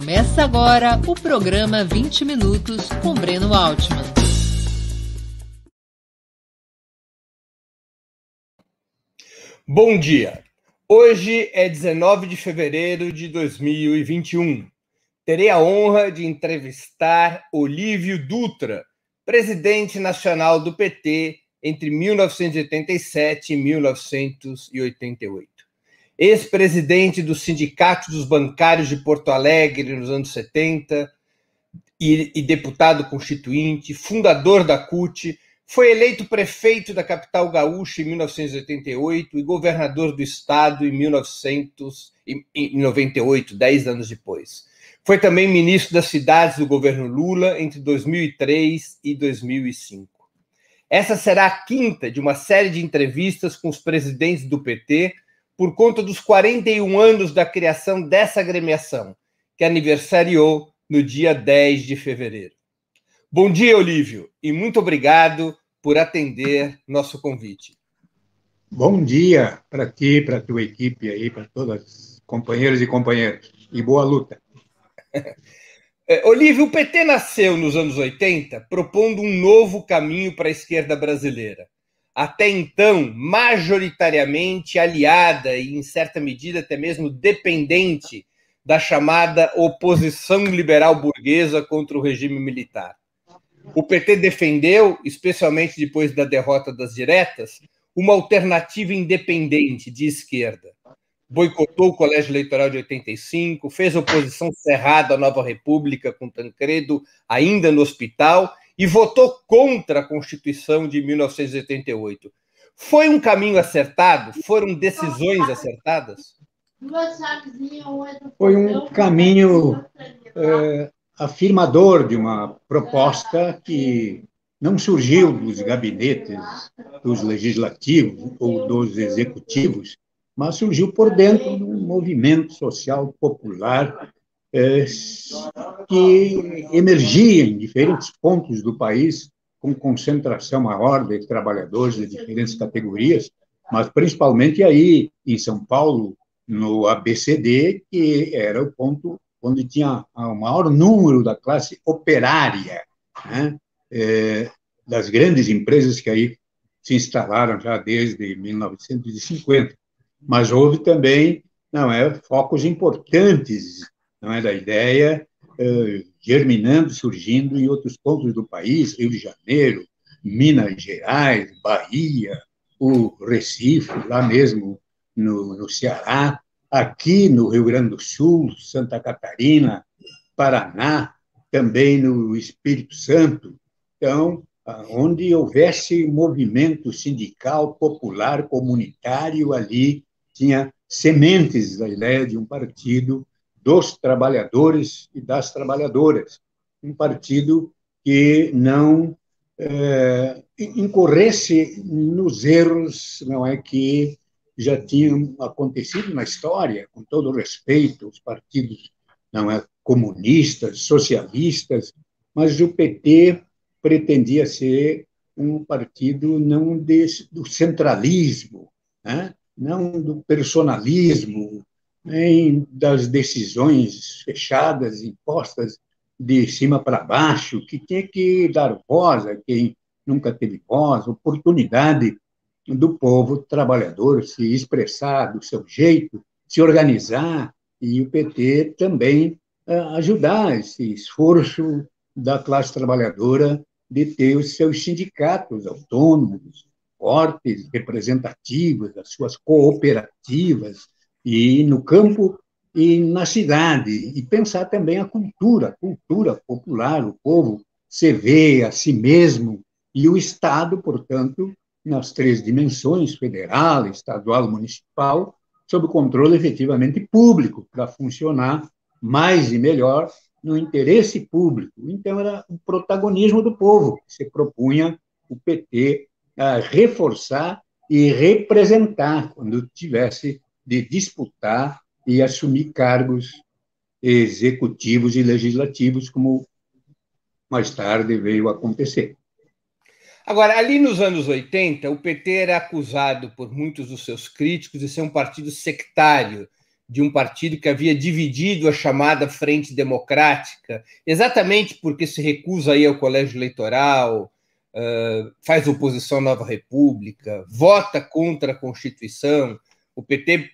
Começa agora o programa 20 Minutos com Breno Altman. Bom dia! Hoje é 19 de fevereiro de 2021. Terei a honra de entrevistar Olívio Dutra, presidente nacional do PT entre 1987 e 1988. Ex-presidente do Sindicato dos Bancários de Porto Alegre nos anos 70 e deputado constituinte, fundador da CUT, foi eleito prefeito da capital gaúcha em 1988 e governador do estado em 1998, 10 anos depois. Foi também ministro das cidades do governo Lula entre 2003 e 2005. Essa será a quinta de uma série de entrevistas com os presidentes do PT por conta dos 41 anos da criação dessa agremiação, que aniversariou no dia 10 de fevereiro. Bom dia, Olívio, e muito obrigado por atender nosso convite. Bom dia para ti, para a tua equipe aí, para todos os companheiros e companheiras, e boa luta. Olívio, o PT nasceu nos anos 80 propondo um novo caminho para a esquerda brasileira, até então majoritariamente aliada e, em certa medida, até mesmo dependente da chamada oposição liberal burguesa contra o regime militar. O PT defendeu, especialmente depois da derrota das diretas, uma alternativa independente de esquerda. Boicotou o Colégio Eleitoral de 85, fez oposição cerrada à Nova República com Tancredo ainda no hospital e votou contra a Constituição de 1988. Foi um caminho acertado? Foram decisões acertadas? Foi um caminho afirmador de uma proposta que não surgiu dos gabinetes, dos legislativos ou dos executivos, mas surgiu por dentro de um movimento social popular que emergia em diferentes pontos do país, com concentração maior de trabalhadores de diferentes categorias, mas principalmente aí em São Paulo, no ABCD, que era o ponto onde tinha o maior número da classe operária, né? Das grandes empresas que aí se instalaram já desde 1950. Mas houve também, focos importantes, da ideia germinando, surgindo em outros pontos do país, Rio de Janeiro, Minas Gerais, Bahia, o Recife, lá mesmo no Ceará, aqui no Rio Grande do Sul, Santa Catarina, Paraná, também no Espírito Santo. Então, onde houvesse movimento sindical, popular, comunitário ali, tinha sementes da ideia de um partido dos trabalhadores e das trabalhadoras, um partido que não incorresse nos erros que já tinham acontecido na história, com todo respeito aos partidos comunistas, socialistas, mas o PT pretendia ser um partido não do centralismo, né? Não do personalismo, nem das decisões fechadas, impostas de cima para baixo, que tinha que dar voz a quem nunca teve voz, oportunidade do povo trabalhador se expressar do seu jeito, se organizar, e o PT também ajudar esse esforço da classe trabalhadora de ter os seus sindicatos autônomos, fortes, representativos, as suas cooperativas, e no campo e na cidade, e pensar também a cultura popular, o povo se vê a si mesmo, e o Estado, portanto, nas três dimensões, federal, estadual, municipal, sob controle efetivamente público, para funcionar mais e melhor no interesse público. Então, era o protagonismo do povo que se propunha o PT a reforçar e representar quando tivesse de disputar e assumir cargos executivos e legislativos, como mais tarde veio a acontecer. Agora, ali nos anos 80, o PT era acusado por muitos dos seus críticos de ser um partido sectário, de um partido que havia dividido a chamada Frente Democrática, exatamente porque se recusa aí ao colégio eleitoral, faz oposição à Nova República, vota contra a Constituição. O PT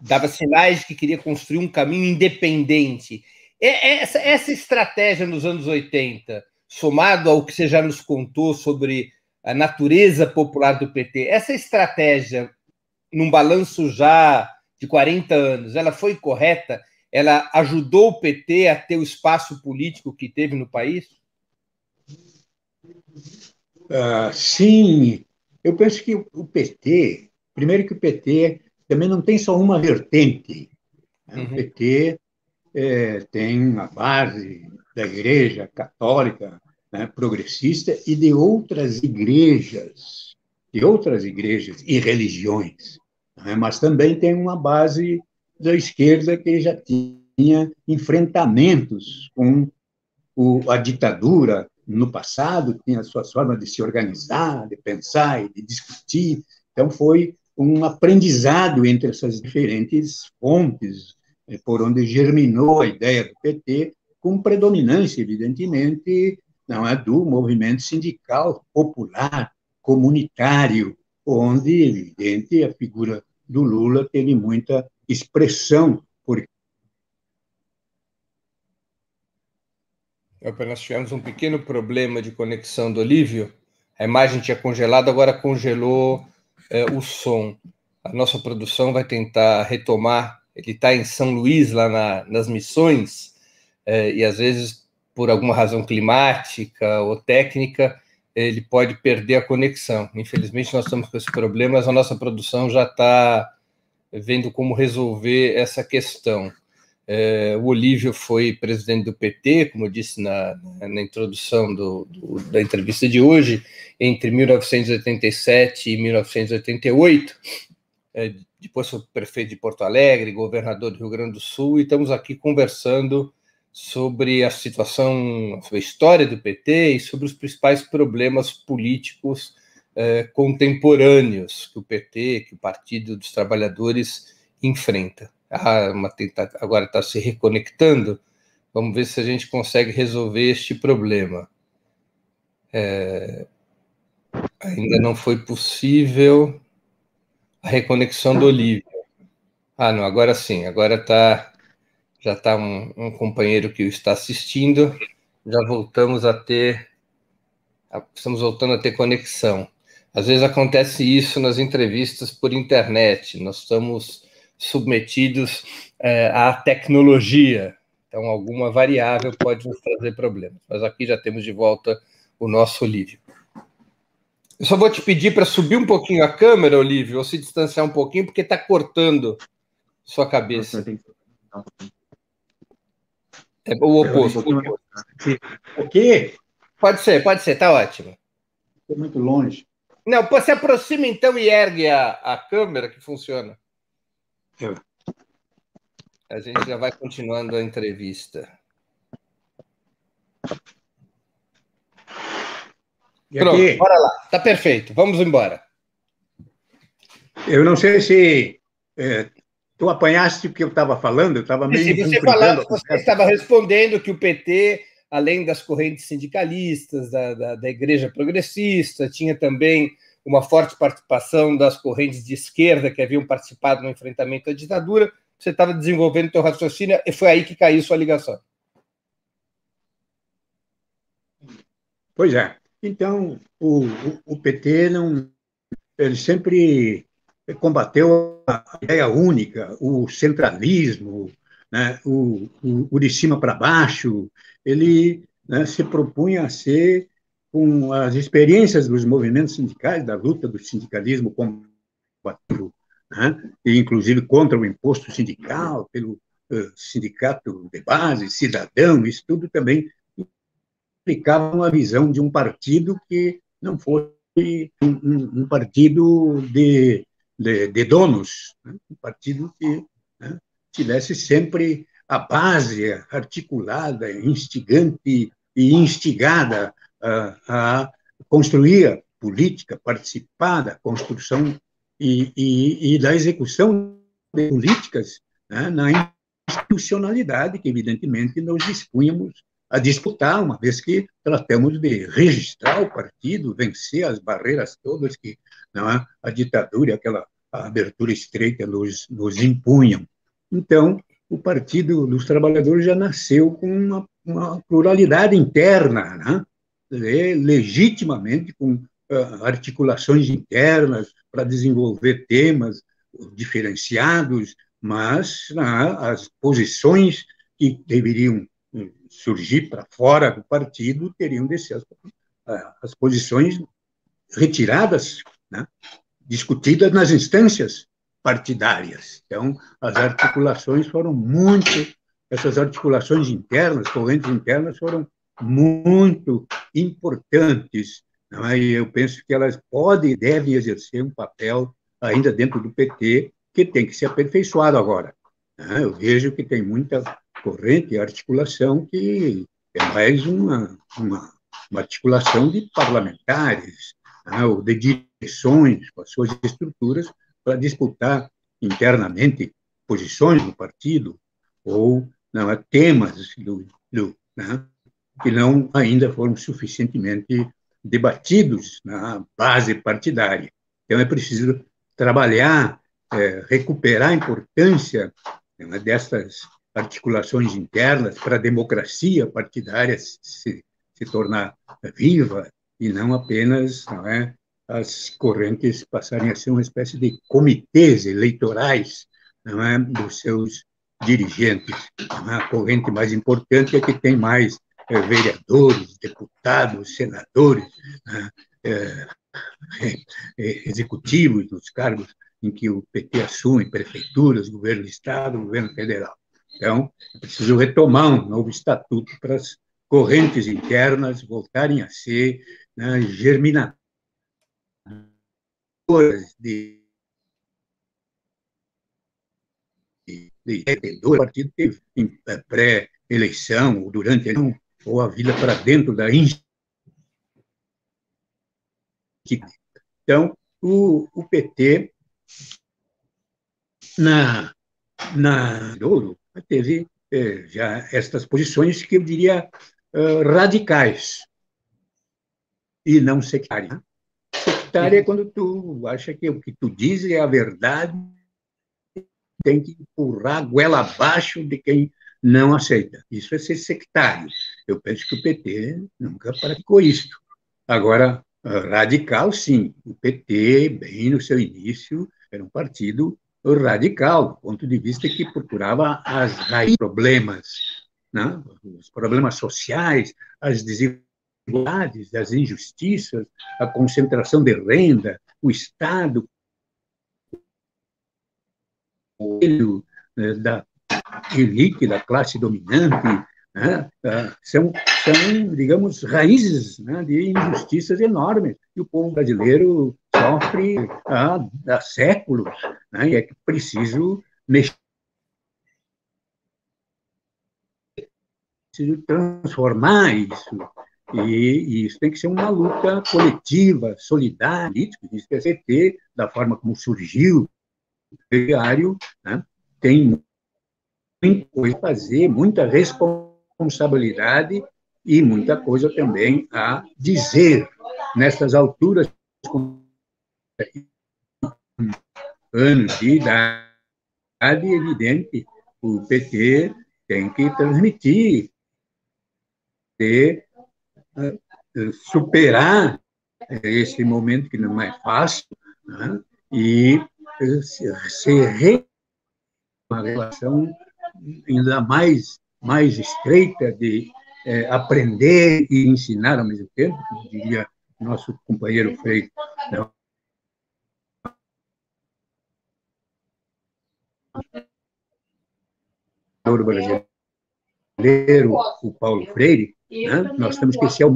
dava sinais de que queria construir um caminho independente. Essa estratégia nos anos 80, somado ao que você já nos contou sobre a natureza popular do PT, essa estratégia, num balanço já de 40 anos, ela foi correta? Ela ajudou o PT a ter o espaço político que teve no país? Sim. Eu penso que o PT... Primeiro que o PT também não tem só uma vertente. Uhum. O PT tem a base da Igreja Católica, né, progressista, e de outras igrejas e religiões, né, mas também tem uma base da esquerda que já tinha enfrentamentos com a ditadura no passado, tinha suas formas de se organizar, de pensar e de discutir. Então, foi um aprendizado entre essas diferentes fontes, por onde germinou a ideia do PT, com predominância, evidentemente, não é, do movimento sindical, popular, comunitário, onde, evidente, a figura do Lula teve muita expressão. Porque... Nós tivemos um pequeno problema de conexão do Olívio. A imagem tinha congelado, agora congelou o som. A nossa produção vai tentar retomar. Ele está em São Luís, lá nas Missões, e às vezes, por alguma razão climática ou técnica, ele pode perder a conexão. Infelizmente, nós estamos com esse problema, mas a nossa produção já está vendo como resolver essa questão. O Olívio foi presidente do PT, como eu disse na introdução da entrevista de hoje, entre 1987 e 1988, depois foi prefeito de Porto Alegre, governador do Rio Grande do Sul, e estamos aqui conversando sobre a situação, sobre a história do PT e sobre os principais problemas políticos contemporâneos que o PT, que o Partido dos Trabalhadores enfrenta. Agora está se reconectando. Vamos ver se a gente consegue resolver este problema. Ainda não foi possível a reconexão do Olívio. Ah, não, agora sim. Agora já está um companheiro que o está assistindo. Já voltamos a ter... Estamos voltando a ter conexão. Às vezes acontece isso nas entrevistas por internet. Nós estamos... submetidos à tecnologia. Então, alguma variável pode nos trazer problemas. Mas aqui já temos de volta o nosso Olívio. Eu só vou te pedir para subir um pouquinho a câmera, Olívio, ou se distanciar um pouquinho, porque está cortando sua cabeça. É o oposto. O quê? Pode ser, está ótimo. Estou muito longe. Não, se aproxima então e ergue a câmera que funciona. A gente já vai continuando a entrevista. Pronto, bora lá. Está perfeito, vamos embora. Eu não sei se tu apanhaste o que eu estava falando, eu estava meio... Você estava respondendo que o PT, além das correntes sindicalistas, da Igreja Progressista, tinha também... uma forte participação das correntes de esquerda que haviam participado no enfrentamento à ditadura. Você estava desenvolvendo o seu raciocínio e foi aí que caiu sua ligação. Pois é. Então, o PT ele sempre combateu a ideia única, o centralismo, né, o de cima para baixo. Ele, né, se propunha a ser... com as experiências dos movimentos sindicais, da luta do sindicalismo combativo, né? E inclusive contra o imposto sindical, pelo sindicato de base, cidadão, isso tudo também implicava uma visão de um partido que não fosse um partido de donos, né? Um partido que, né, tivesse sempre a base articulada, instigante e instigada a construir a política, participar da construção e da execução de políticas né, na institucionalidade que, evidentemente, nós dispunhamos a disputar, uma vez que tratamos de registrar o partido, vencer as barreiras todas que né, a ditadura, aquela abertura estreita nos impunham. Então, o Partido dos Trabalhadores já nasceu com uma pluralidade interna, né? Legitimamente com articulações internas para desenvolver temas diferenciados, mas as posições que deveriam surgir para fora do partido teriam de ser as posições retiradas, né? Discutidas nas instâncias partidárias. Então, as articulações foram muito... Essas articulações internas, correntes internas, foram muito importantes. Não é? E eu penso que elas podem e devem exercer um papel ainda dentro do PT que tem que ser aperfeiçoado agora. É? Eu vejo que tem muita corrente e articulação que é mais uma articulação de parlamentares, é? Ou de direções com as suas estruturas para disputar internamente posições no partido ou não, temas né, que não ainda foram suficientemente debatidos na base partidária. Então, é preciso trabalhar, recuperar a importância né, dessas articulações internas para a democracia partidária se tornar viva e não apenas... Não é, as correntes passarem a ser uma espécie de comitês eleitorais, não é, dos seus dirigentes. A corrente mais importante é que tem mais vereadores, deputados, senadores, executivos nos cargos em que o PT assume, prefeituras, governo do Estado, governo federal. Então, é preciso retomar um novo estatuto para as correntes internas voltarem a ser né, germinadoras do partido teve em pré-eleição ou durante a eleição, ou a vida para dentro da instituição. Então, o PT na Douro teve já estas posições que eu diria radicais e não sectárias. É quando tu acha que o que tu diz é a verdade, tem que empurrar a goela abaixo de quem não aceita. Isso é ser sectário. Eu penso que o PT nunca praticou isso. Agora, radical, sim. O PT, bem no seu início, era um partido radical, do ponto de vista que procurava as raízes dos problemas, né? Os problemas sociais, as desigualdades, das injustiças, a concentração de renda, o Estado, o da elite, da classe dominante, né, são, digamos, raízes né, de injustiças enormes que o povo brasileiro sofre há séculos, né, e é que preciso mexer, preciso transformar isso. E isso tem que ser uma luta coletiva, solidária, isso que o PT, da forma como surgiu, diário, né, tem muita coisa a fazer, muita responsabilidade e muita coisa também a dizer. Nessas alturas, com anos de idade, é evidente, o PT tem que transmitir, superar esse momento que não é fácil, né? E se uma relação ainda mais estreita de aprender e ensinar ao mesmo tempo, como diria nosso companheiro Freire, não, brasileiro, o Paulo Freire. Né? Nós temos que ser o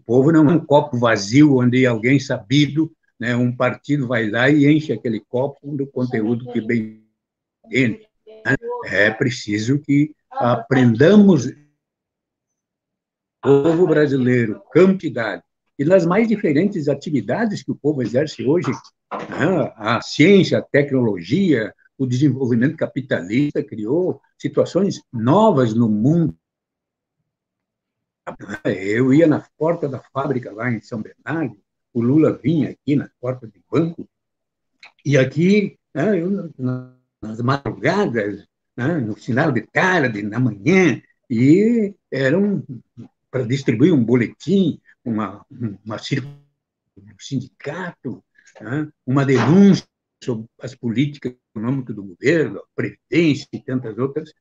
povo não é um copo vazio onde alguém sabido, né, um partido vai lá e enche aquele copo do conteúdo que bem dentro, né? É preciso que aprendamos o povo brasileiro, cantidade, e nas mais diferentes atividades que o povo exerce hoje, né? A ciência, a tecnologia, o desenvolvimento capitalista criou situações novas no mundo. Eu ia na porta da fábrica lá em São Bernardo, o Lula vinha aqui na porta do banco, e aqui, eu, nas madrugadas, no final de tarde, na manhã, e eram para distribuir um boletim, uma circulação do sindicato, uma denúncia sobre as políticas econômicas do governo, a previdência e tantas outras,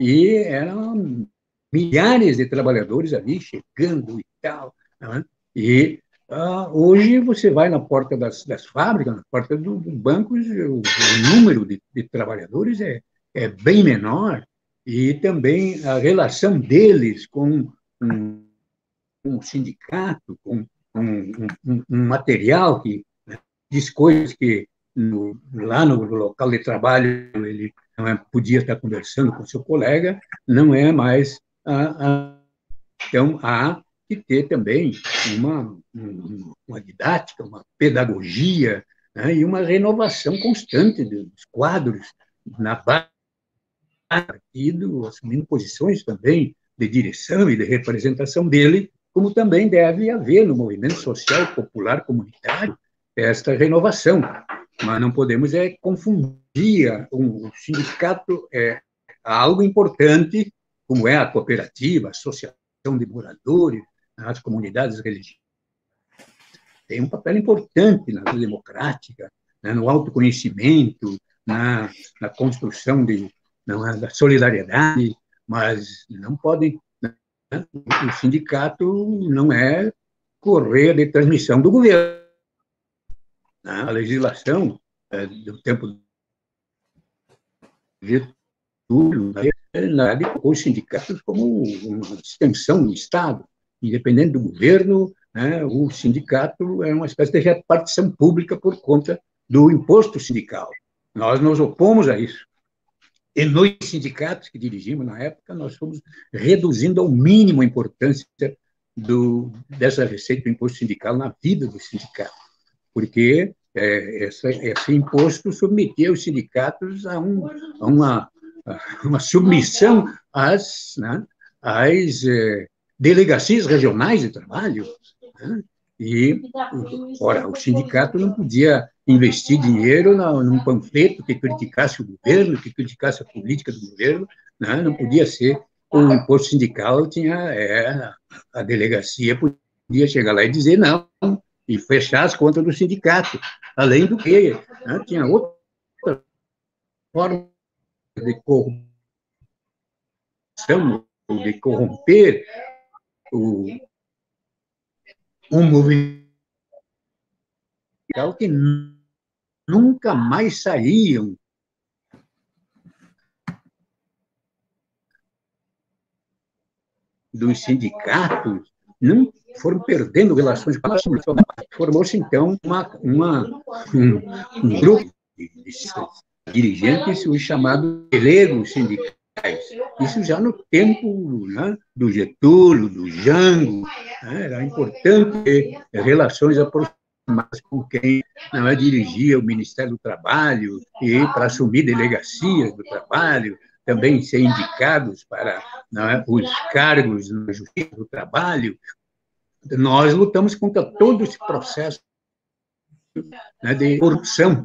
e eram milhares de trabalhadores ali chegando e tal. E hoje você vai na porta das fábricas, na porta dos bancos, o número de trabalhadores é bem menor, e também a relação deles com um sindicato, com um material que diz coisas que lá no local de trabalho ele não podia estar conversando com seu colega, não é mais... Então, há que ter também uma didática, uma pedagogia, e uma renovação constante dos quadros na base do partido, assumindo posições também de direção e de representação dele, como também deve haver no movimento social, popular, comunitário, esta renovação. Mas não podemos confundir. O sindicato é algo importante, como é a cooperativa, a associação de moradores, as comunidades religiosas. Tem um papel importante na vida democrática, no autoconhecimento, na construção da solidariedade, mas não podem... O sindicato não é correia de transmissão do governo. A legislação do tempo de Getúlio, na verdade, colocou os sindicatos como uma extensão do Estado. Independente do governo, o sindicato é uma espécie de repartição pública por conta do imposto sindical. Nós nos opomos a isso. E nos sindicatos que dirigimos na época, nós fomos reduzindo ao mínimo a importância dessa receita do imposto sindical na vida do sindicato, porque esse imposto submetia os sindicatos a uma submissão às delegacias regionais de trabalho. E, ora, o sindicato não podia investir dinheiro num panfleto que criticasse o governo, que criticasse a política do governo, não podia ser. O imposto sindical tinha... a delegacia podia chegar lá e dizer não, e fechar as contas do sindicato. Além do que, tinha outra forma de corrupção, de corromper um movimento que nunca mais saíam dos sindicatos, não foram perdendo relações com a população. Formou-se, então, um grupo de dirigentes, os chamados pelegos sindicais. Isso já no tempo do Getúlio, do Jango. Era importante ter relações aproximadas com quem dirigia o Ministério do Trabalho, e para assumir delegacias do trabalho, também ser indicados para os cargos na Justiça do Trabalho. Nós lutamos contra todo esse processo de corrupção,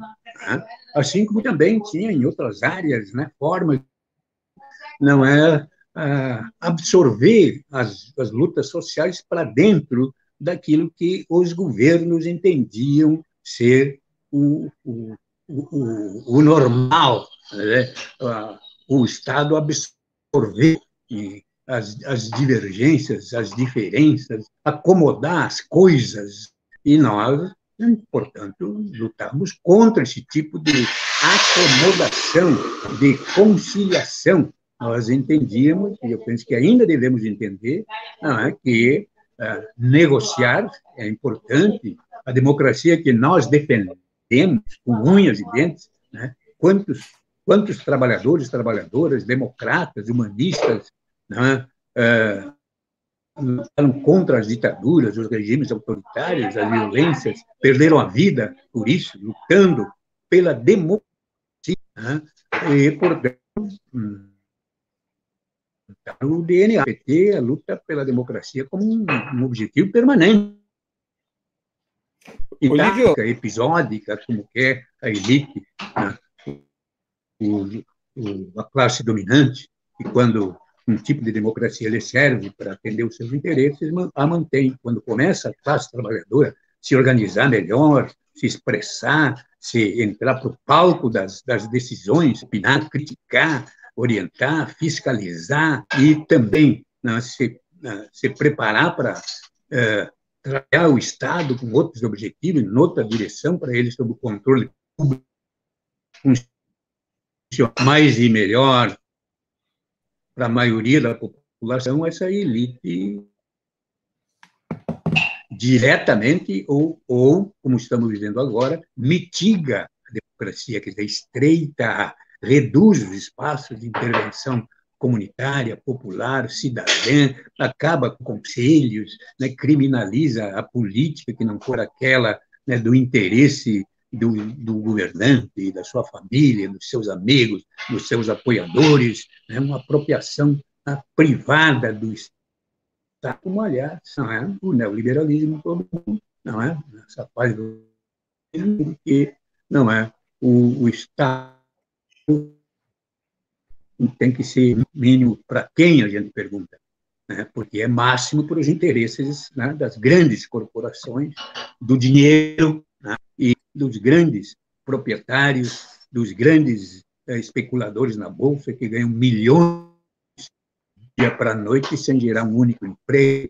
assim como também tinha em outras áreas formas absorver as lutas sociais para dentro daquilo que os governos entendiam ser o normal, o Estado absorver as divergências, as diferenças, acomodar as coisas, e nós, portanto, lutamos contra esse tipo de acomodação, de conciliação. Nós entendíamos, e eu penso que ainda devemos entender, que negociar é importante. A democracia que nós defendemos com unhas e dentes, quantos trabalhadores, trabalhadoras, democratas, humanistas, lutaram contra as ditaduras, os regimes autoritários, as violências, perderam a vida por isso, lutando pela democracia e, portanto, o DNA, o PT, a luta pela democracia como um objetivo permanente. E tática, episódica, como quer a elite, a classe dominante, e quando um tipo de democracia lhe serve para atender os seus interesses, a mantém. Quando começa a classe trabalhadora se organizar melhor, se expressar, se entrar para o palco das decisões, opinar, criticar, orientar, fiscalizar e também se preparar para trabalhar o Estado com outros objetivos, em outra direção, para ele sob o controle público, mais e melhor para a maioria da população, essa elite diretamente ou como estamos vivendo agora, mitiga a democracia, quer dizer, estreita, reduz os espaços de intervenção comunitária, popular, cidadã, acaba com conselhos, criminaliza a política que não for aquela do interesse do governante, da sua família, dos seus amigos, dos seus apoiadores, uma apropriação privada do Estado, como, aliás, o neoliberalismo, essa fase do que não é o Estado tem que ser mínimo para quem a gente pergunta, porque é máximo para os interesses das grandes corporações, do dinheiro e dos grandes proprietários, dos grandes especuladores na Bolsa, que ganham milhões dia para noite sem gerar um único emprego.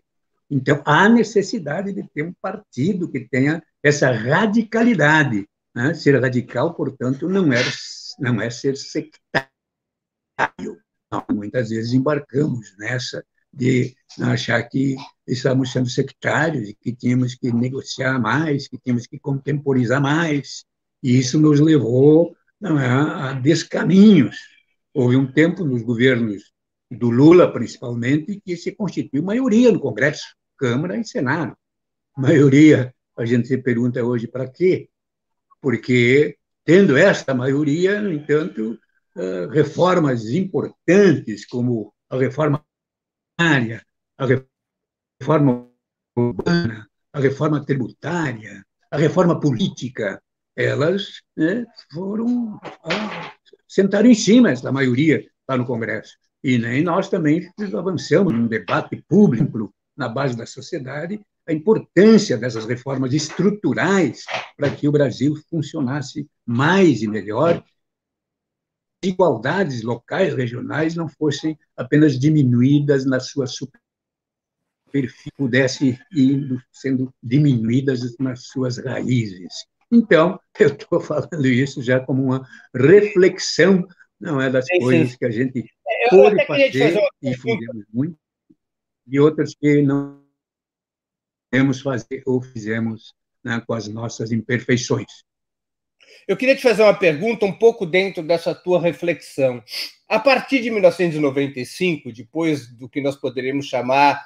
Então, há necessidade de ter um partido que tenha essa radicalidade. Ser radical, portanto, não é ser sectário. Muitas vezes embarcamos nessa de achar que estávamos sendo sectários, que tínhamos que negociar mais, que tínhamos que contemporizar mais, e isso nos levou a descaminhos. Houve um tempo nos governos do Lula, principalmente, que se constituiu maioria no Congresso, Câmara e Senado. Maioria, a gente se pergunta hoje para quê? Porque, tendo esta maioria, no entanto, reformas importantes, como a reforma área, a reforma urbana, a reforma tributária, a reforma política, elas sentaram em cima da maioria lá no Congresso. E nem nós também avançamos num debate público na base da sociedade a importância dessas reformas estruturais para que o Brasil funcionasse mais e melhor, desigualdades locais, regionais, não fossem apenas diminuídas na sua superfície, pudessem ir sendo diminuídas nas suas raízes. Então, eu estou falando isso já como uma reflexão, não é das coisas que a gente pode fazer e fizemos muito, e outras que não podemos fazer ou fizemos com as nossas imperfeições. Eu queria te fazer uma pergunta um pouco dentro dessa tua reflexão. A partir de 1995, depois do que nós poderíamos chamar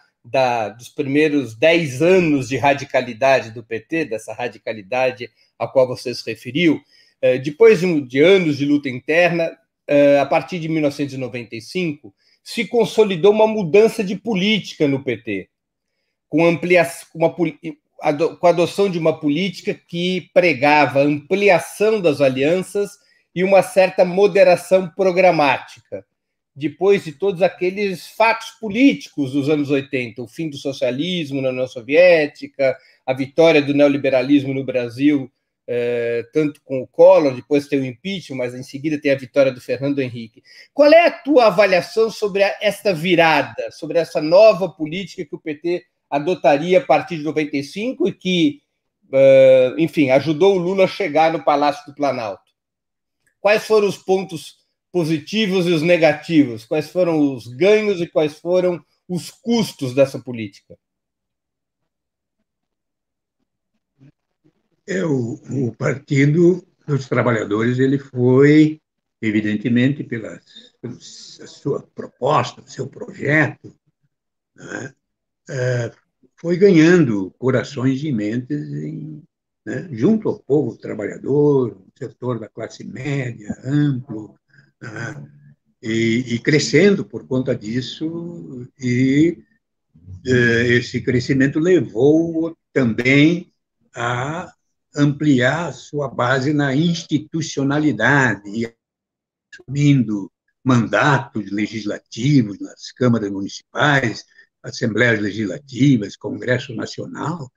dos primeiros 10 anos de radicalidade do PT, dessa radicalidade a qual você se referiu, depois de anos de luta interna, a partir de 1995, se consolidou uma mudança de política no PT, com ampliação, com a adoção de uma política que pregava a ampliação das alianças e uma certa moderação programática. Depois de todos aqueles fatos políticos dos anos 80, o fim do socialismo na União Soviética, a vitória do neoliberalismo no Brasil, tanto com o Collor, depois tem o impeachment, mas em seguida tem a vitória do Fernando Henrique. Qual é a tua avaliação sobre esta virada, sobre essa nova política que o PT adotaria a partir de 95 e que, enfim, ajudou o Lula a chegar no Palácio do Planalto? Quais foram os pontos positivos e os negativos? Quais foram os ganhos e quais foram os custos dessa política? O Partido dos Trabalhadores, ele foi, evidentemente, pela sua proposta, seu projeto, foi ganhando corações e mentes em né, junto ao povo trabalhador, um setor da classe média, amplo, e crescendo por conta disso, e esse crescimento levou também a ampliar sua base na institucionalidade, e assumindo mandatos legislativos nas câmaras municipais, assembleias legislativas, Congresso Nacional,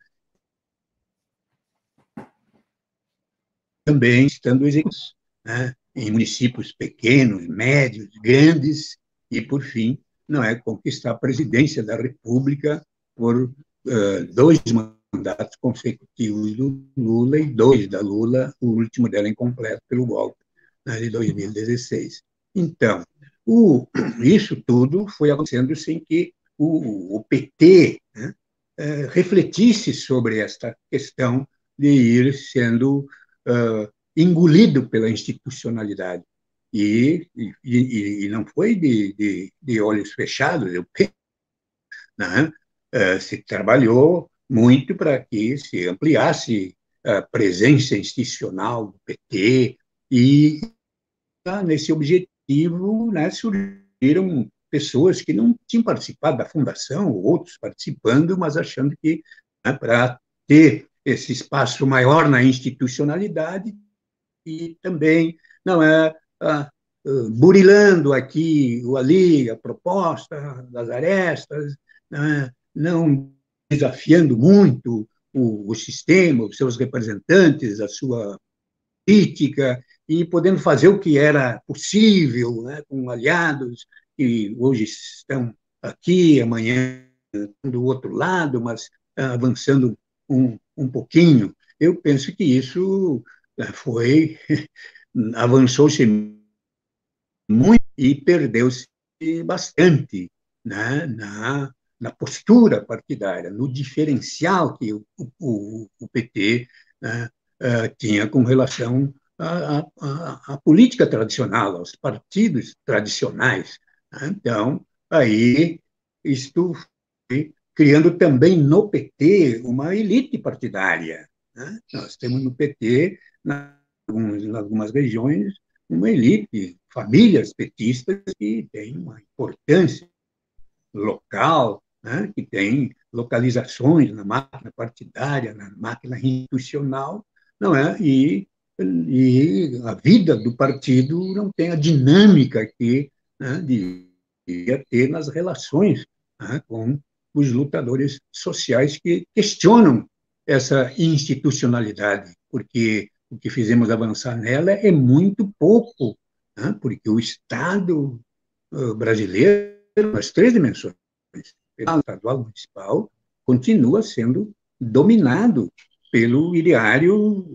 também estando executados, né, em municípios pequenos, médios, grandes, e, por fim, não é, conquistar a presidência da República por 2 mandatos consecutivos do Lula e 2 da Lula, o último dela incompleto pelo golpe, né, de 2016. Então, isso tudo foi acontecendo sem que o PT, né, refletisse sobre esta questão de ir sendo engolido pela institucionalidade. E não foi de olhos fechados, eu penso, né? Se trabalhou muito para que se ampliasse a presença institucional do PT, e nesse objetivo, né, surgiram pessoas que não tinham participado da fundação, outros participando, mas achando que, né, para ter esse espaço maior na institucionalidade, e também não é burilando aqui ou ali a proposta das arestas, não desafiando muito o sistema, os seus representantes, a sua crítica, e podendo fazer o que era possível, né, com aliados que hoje estão aqui, amanhã do outro lado, mas avançando um pouquinho. Eu penso que isso foi avançou-se muito e perdeu-se bastante, né, na postura partidária, no diferencial que o PT, né, tinha com relação à política tradicional, aos partidos tradicionais. Então, aí, isto foi criando também no PT uma elite partidária, né? Nós temos no PT, em algumas regiões, uma elite, famílias petistas que têm uma importância local, né, que tem localizações na máquina partidária, na máquina institucional, não é? E a vida do partido não tem a dinâmica que, né, devia ter nas relações, né, com os lutadores sociais que questionam essa institucionalidade, porque o que fizemos avançar nela é muito pouco, né, porque o Estado brasileiro, nas 3 dimensões, o estadual, municipal, continua sendo dominado pelo ideário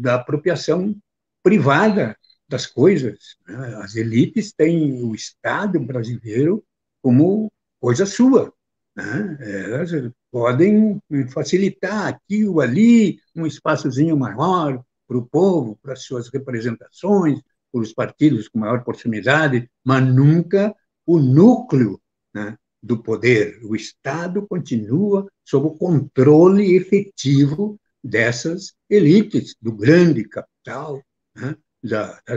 da apropriação privada das coisas, né? As elites têm o Estado brasileiro como coisa sua, né? Elas podem facilitar aqui ou ali um espaçozinho maior para o povo, para as suas representações, para os partidos com maior proximidade, mas nunca o núcleo, né, do poder. O Estado continua sob o controle efetivo dessas elites, do grande capital, né,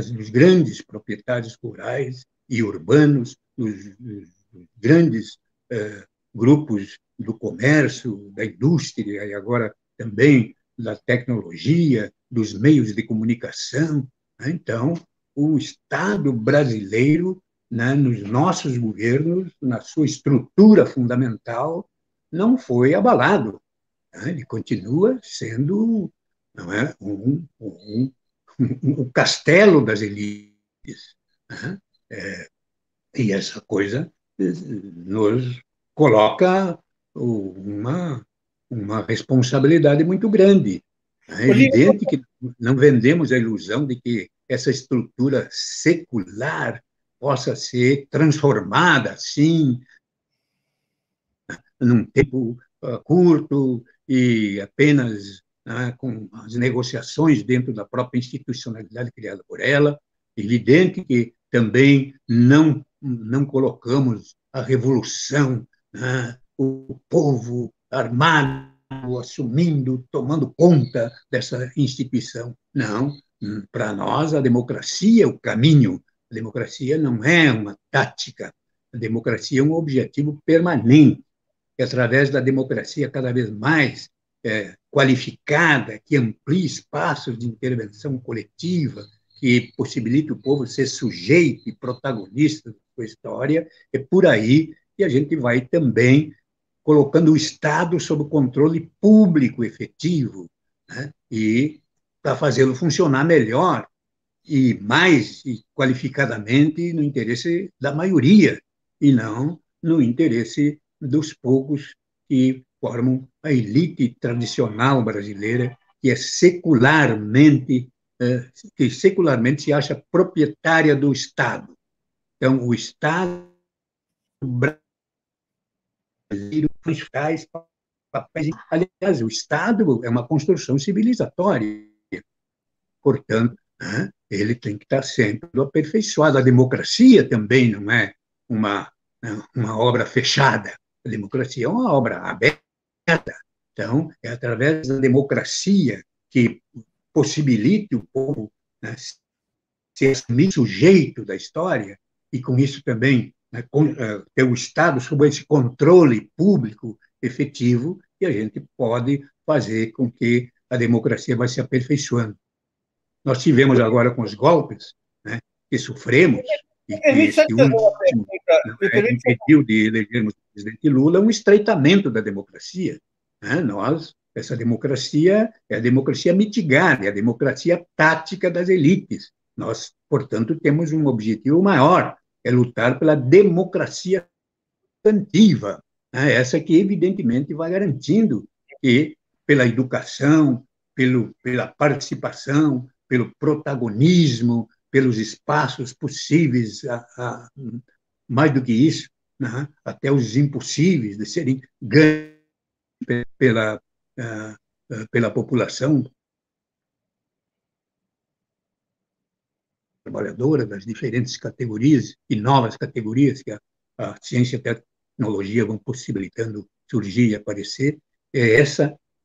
dos grandes proprietários rurais e urbanos, dos grandes grupos do comércio, da indústria e agora também da tecnologia, dos meios de comunicação. Então, o Estado brasileiro, né, nos nossos governos, na sua estrutura fundamental, não foi abalado. Ele continua sendo, não é, o castelo das elites, né? E essa coisa nos coloca uma responsabilidade muito grande. É evidente que não vendemos a ilusão de que essa estrutura secular possa ser transformada assim num tempo curto e apenas, né, com as negociações dentro da própria institucionalidade criada por ela. Evidente que também não colocamos a revolução, né, o povo armado, assumindo, tomando conta dessa instituição. Não, para nós a democracia é o caminho. A democracia não é uma tática. A democracia é um objetivo permanente. E através da democracia cada vez mais qualificada, que amplie espaços de intervenção coletiva, que possibilite o povo ser sujeito e protagonista da sua história, é por aí que a gente vai também colocando o Estado sob controle público efetivo, né? E para fazê-lo funcionar melhor e mais e qualificadamente no interesse da maioria e não no interesse dos poucos que formam a elite tradicional brasileira, que é secularmente se acha proprietária do Estado. Então, o Estado brasileiro faz papéis. Aliás, o Estado é uma construção civilizatória. Portanto, ele tem que estar sempre aperfeiçoado. A democracia também não é uma obra fechada. A democracia é uma obra aberta. Então, é através da democracia que possibilite o povo, né, se assumir sujeito da história e, com isso também, né, ter o Estado sob esse controle público efetivo, e a gente pode fazer com que a democracia vá se aperfeiçoando. Nós tivemos agora com os golpes, né, que sofremos, e que impediu de elegermos o presidente Lula, um estreitamento da democracia. Né? Essa democracia é a democracia mitigada, é a democracia tática das elites. Nós, portanto, temos um objetivo maior, é lutar pela democracia substantiva, né? Essa que, evidentemente, vai garantindo que, pela educação, pela participação, pelo protagonismo, pelos espaços possíveis, mais do que isso, né? Até os impossíveis de serem ganhos pela população trabalhadora das diferentes categorias e novas categorias que a ciência e a tecnologia vão possibilitando surgir e aparecer, é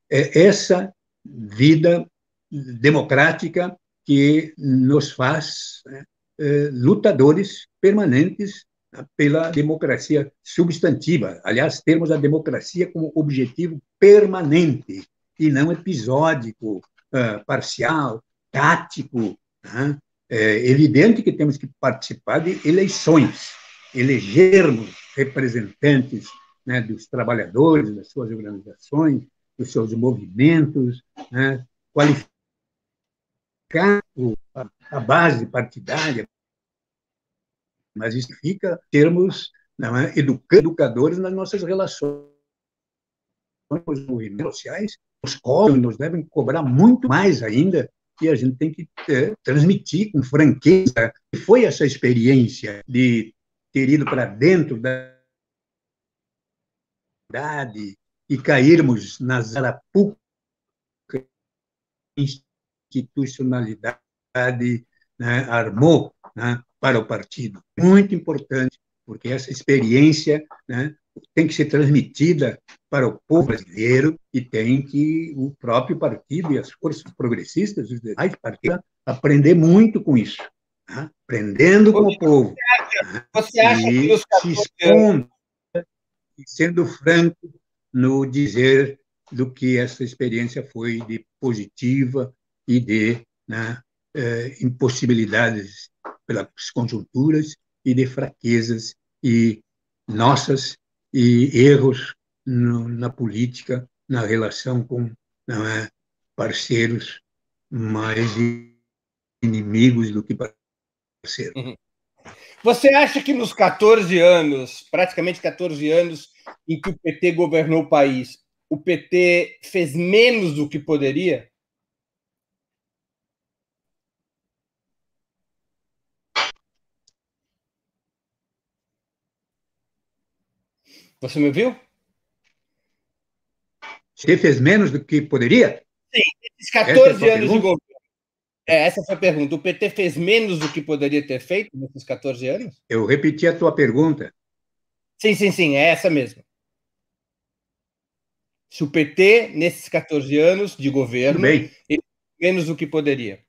essa vida democrática que nos faz, né, lutadores permanentes pela democracia substantiva. Aliás, temos a democracia como objetivo permanente e não episódico, parcial, tático. Né? É evidente que temos que participar de eleições, elegermos representantes, né, dos trabalhadores, das suas organizações, dos seus movimentos, né, qualificar a base partidária, mas isso significa termos educadores nas nossas relações com os movimentos sociais. Os cobram, nos devem cobrar muito mais ainda, e a gente tem que transmitir com franqueza que foi essa experiência de ter ido para dentro da sociedade e cairmos nas arapucas da institucionalidade, né, armou, né, para o partido. Muito importante, porque essa experiência, né, tem que ser transmitida para o povo brasileiro e tem que o próprio partido e as forças progressistas, os demais partidos, aprender muito com isso, né? Aprendendo com o povo. Você acha que os católicos se expondo, sendo franco no dizer do que essa experiência foi de positiva e de, né, impossibilidades pelas conjunturas e de fraquezas e nossas e erros na política, na relação com parceiros, mais inimigos do que parceiros. Uhum. Você acha que nos 14 anos, praticamente 14 anos, em que o PT governou o país, o PT fez menos do que poderia? Você me ouviu? Você fez menos do que poderia? Sim, esses 14 anos de governo. Essa foi a pergunta. O PT fez menos do que poderia ter feito nesses 14 anos? Eu repeti a tua pergunta. Sim, é essa mesmo. se o PT, nesses 14 anos de governo, fez menos do que poderia?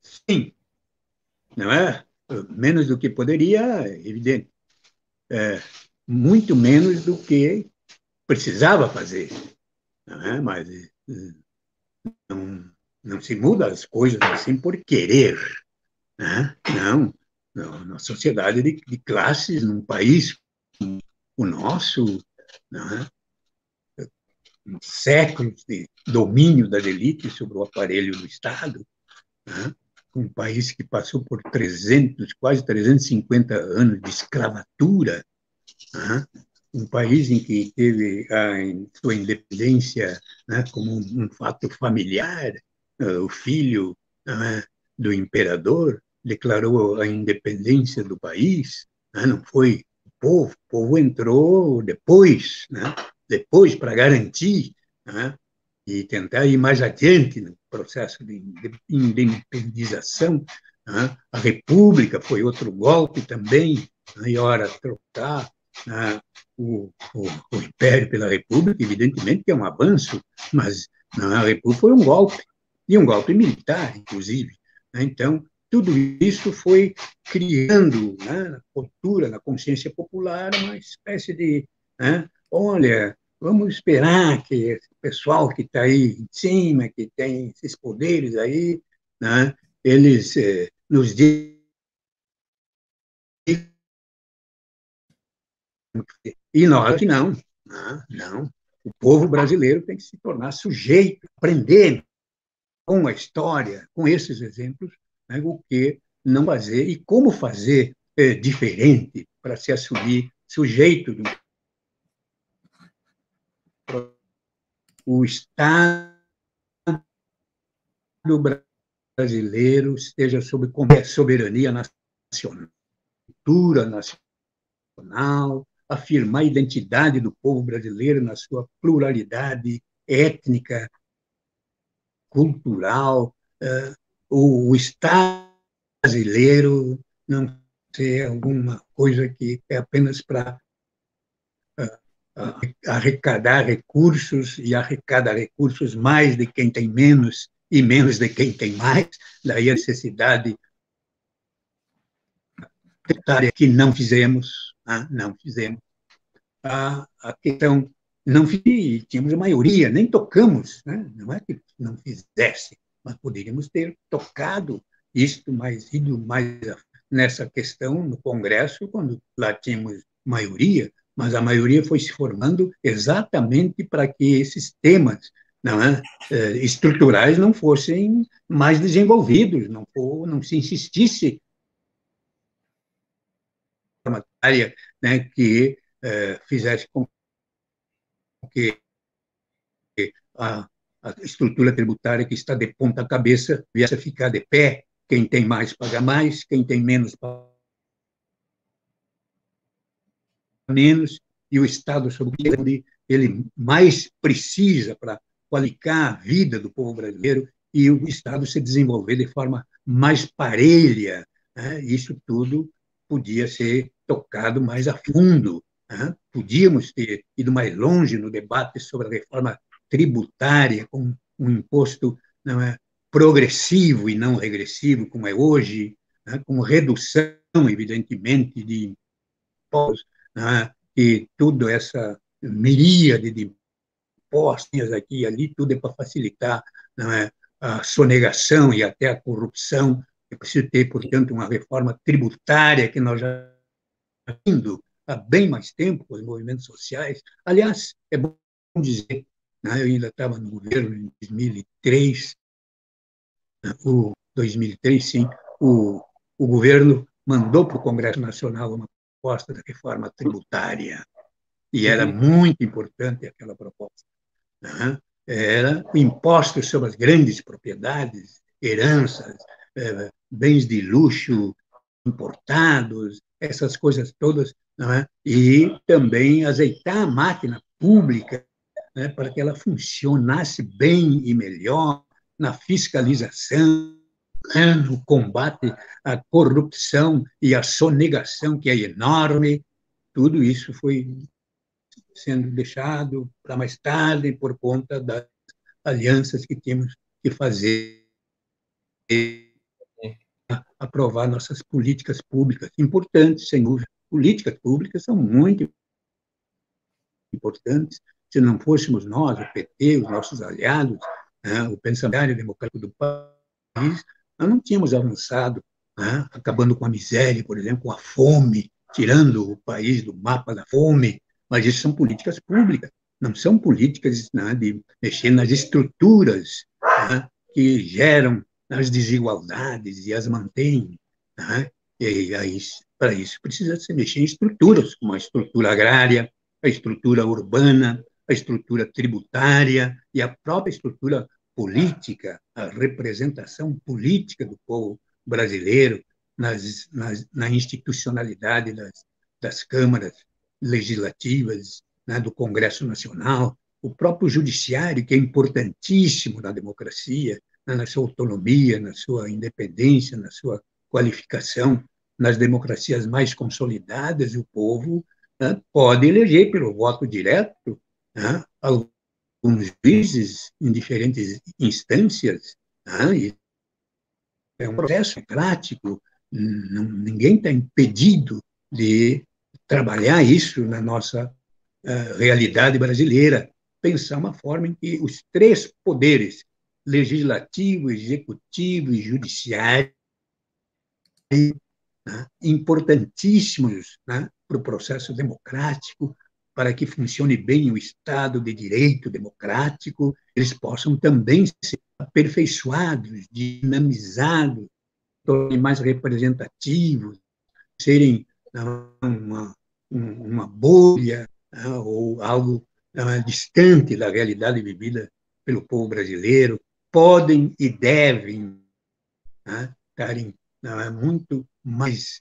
Sim. Não é? Menos do que poderia, evidente. É, muito menos do que precisava fazer. Não é? Mas não se muda as coisas assim por querer. Né? Não. Na sociedade de classes, num país como o nosso, né? Séculos de domínio das elites sobre o aparelho do Estado, né? Um país que passou por quase 350 anos de escravatura, né? Um país em que teve a sua independência, né, como um fato familiar, o filho do imperador declarou a independência do país, né, não foi o povo entrou depois, né, para garantir, né, e tentar ir mais adiante no processo de independização. Né, a República foi outro golpe também, né, e ora trocar o Império pela República, evidentemente que é um avanço, mas a República foi um golpe, e um golpe militar, inclusive. Né, então, tudo isso foi criando, né, na cultura, na consciência popular, uma espécie de, né, olha, vamos esperar que esse pessoal que está aí em cima, que tem esses poderes aí, né, eles nos digam e nós que não. Não. O povo brasileiro tem que se tornar sujeito, aprender com a história, com esses exemplos, né, o que não fazer e como fazer diferente para se assumir sujeito de o Estado brasileiro esteja sob soberania nacional, cultura nacional, afirmar a identidade do povo brasileiro na sua pluralidade étnica, cultural, o Estado brasileiro não ser alguma coisa que é apenas para arrecadar recursos e arrecadar recursos mais de quem tem menos e menos de quem tem mais, daí a necessidade que não fizemos, a questão não fizemos, tínhamos a maioria, nem tocamos, né? Não é que não fizesse, mas poderíamos ter tocado isto mais, ido mais nessa questão no Congresso, quando lá tínhamos maioria, mas a maioria foi se formando exatamente para que esses temas estruturais não fossem mais desenvolvidos, não se insistisse na matéria, né, que fizesse com que a estrutura tributária que está de ponta cabeça viesse a ficar de pé, quem tem mais paga mais, quem tem menos paga menos, e o Estado, sobre o que ele mais precisa para qualificar a vida do povo brasileiro e o Estado se desenvolver de forma mais parelha. Né? Isso tudo podia ser tocado mais a fundo. Né? Podíamos ter ido mais longe no debate sobre a reforma tributária, com um imposto progressivo e não regressivo, como é hoje, né? Com redução, evidentemente, de impostos, e toda essa miríade de impostos aqui e ali, tudo é para facilitar a sonegação e até a corrupção. É preciso ter, portanto, uma reforma tributária que nós já estamos há bem mais tempo com os movimentos sociais. Aliás, é bom dizer, né, eu ainda estava no governo em 2003, sim, o governo mandou para o Congresso Nacional uma proposta da reforma tributária, e era muito importante aquela proposta. Né? Era o imposto sobre as grandes propriedades, heranças, bens de luxo importados, essas coisas todas, né? E também azeitar a máquina pública, né, para que ela funcionasse bem e melhor na fiscalização, né, no combate à corrupção e à sonegação, que é enorme, tudo isso foi sendo deixado para mais tarde por conta das alianças que tínhamos que fazer para aprovar nossas políticas públicas. Importantes, sem dúvida. Políticas públicas são muito importantes. Se não fôssemos nós, o PT, os nossos aliados, né, o pensamento democrático do país, nós não tínhamos avançado, né, acabando com a miséria, por exemplo, com a fome, tirando o país do mapa da fome. Mas isso são políticas públicas, não são políticas, né, de mexer nas estruturas, né, que geram as desigualdades e as mantêm. Né? E aí, para isso, precisa se mexer em estruturas, como a estrutura agrária, a estrutura urbana, a estrutura tributária e a própria estrutura política, a representação política do povo brasileiro na institucionalidade das câmaras legislativas, né, do Congresso Nacional, o próprio judiciário, que é importantíssimo na democracia, né, na sua autonomia, na sua independência, na sua qualificação. Nas democracias mais consolidadas, o povo, né, pode eleger pelo voto direto, né, alguns juízes em diferentes instâncias. Né, e é um processo prático, ninguém está impedido de trabalhar isso na nossa realidade brasileira, pensar uma forma em que os três poderes, legislativo, executivo e judiciário, né, importantíssimos, né, para o processo democrático, para que funcione bem o Estado de Direito democrático, eles possam também ser aperfeiçoados, dinamizados, tornem mais representativos, serem uma bolha, né, ou algo distante da realidade vivida pelo povo brasileiro, podem e devem, né, estarem muito mais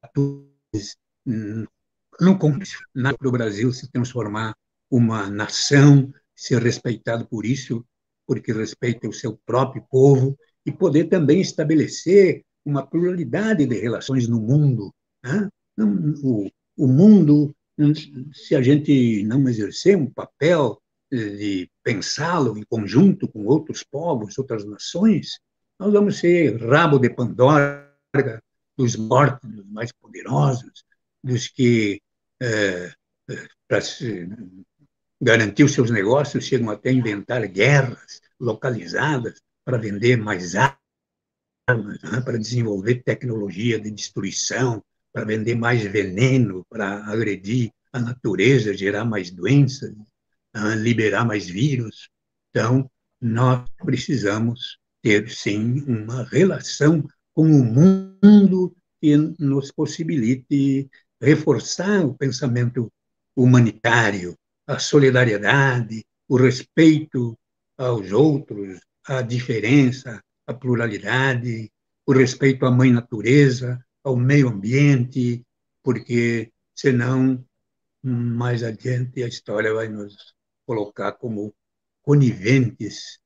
atores no Congresso do Brasil se transformar uma nação, ser respeitado por isso, porque respeita o seu próprio povo, e poder também estabelecer uma pluralidade de relações no mundo. Né? O mundo, se a gente não exercer um papel de pensá-lo em conjunto com outros povos, outras nações, nós vamos ser rabo de Pandora dos mortos, dos mais poderosos, dos que, para garantir os seus negócios, chegam até a inventar guerras localizadas para vender mais armas, né, para desenvolver tecnologia de destruição, para vender mais veneno, para agredir a natureza, gerar mais doenças, liberar mais vírus. Então, nós precisamos ter, sim, uma relação com o mundo que nos possibilite reforçar o pensamento humanitário, a solidariedade, o respeito aos outros, a diferença, a pluralidade, o respeito à mãe natureza, ao meio ambiente, porque, senão, mais adiante, a história vai nos colocar como coniventes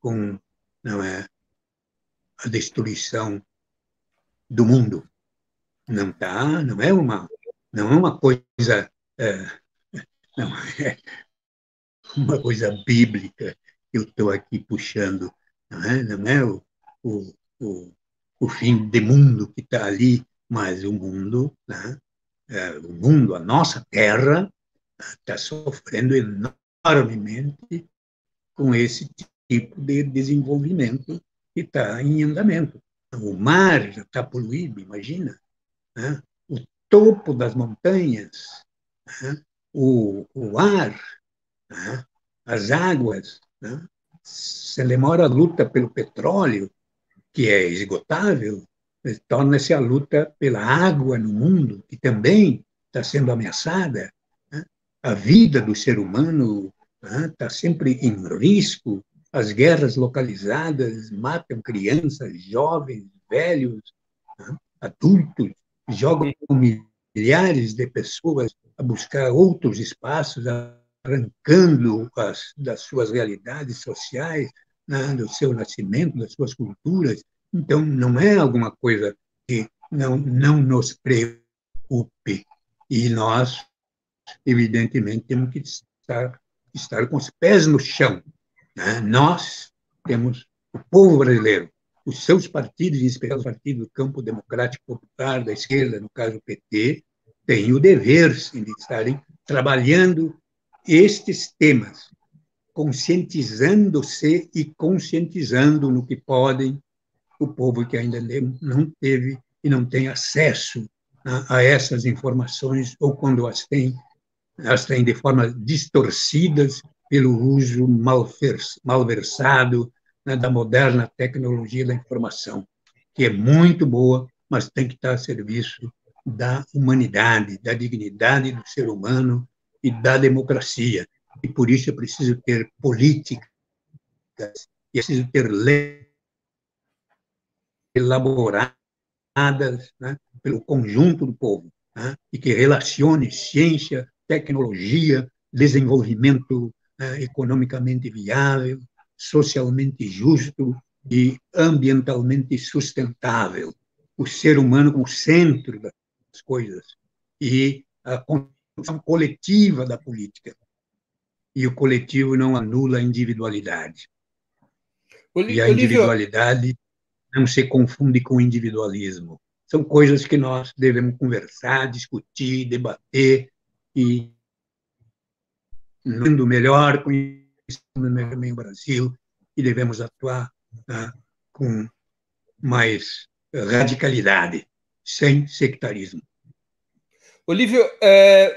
com a destruição do mundo. Não é uma coisa não é uma coisa bíblica que eu estou aqui puxando, não é o fim de mundo que está ali, mas o mundo, né, o mundo, a nossa terra, está sofrendo enormemente com esse tipo de desenvolvimento que está em andamento. O mar já está poluído, imagina, né? O topo das montanhas, né? O ar, né? As águas, né? Se demora a luta pelo petróleo, que é esgotável, torna-se a luta pela água no mundo, que também está sendo ameaçada, né? A vida do ser humano está sempre em risco. As guerras localizadas matam crianças, jovens, velhos, adultos, jogam milhares de pessoas a buscar outros espaços, arrancando-as das suas realidades sociais, né, do seu nascimento, das suas culturas. Então, não é alguma coisa que não nos preocupe. E nós, evidentemente, temos que estar com os pés no chão. Né? Nós temos o povo brasileiro, os seus partidos, em especial o partido do campo democrático popular, da esquerda, no caso o PT, têm o dever de estarem trabalhando estes temas, conscientizando-se e conscientizando no que podem o povo que ainda não teve e não tem acesso a essas informações, ou quando as têm de forma distorcidas pelo uso malversado, né, da moderna tecnologia da informação, que é muito boa, mas tem que estar a serviço da humanidade, da dignidade do ser humano e da democracia. E por isso é preciso ter políticas, é preciso ter leis elaboradas, né, pelo conjunto do povo, né, e que relacione ciência, tecnologia, desenvolvimento, né, economicamente viável, socialmente justo e ambientalmente sustentável. O ser humano como centro das coisas e a construção coletiva da política. E o coletivo não anula a individualidade. E a individualidade não se confunde com o individualismo. São coisas que nós devemos conversar, discutir, debater e no melhor conhecimento do meio Brasil, e devemos atuar com mais radicalidade, sem sectarismo. Olívio,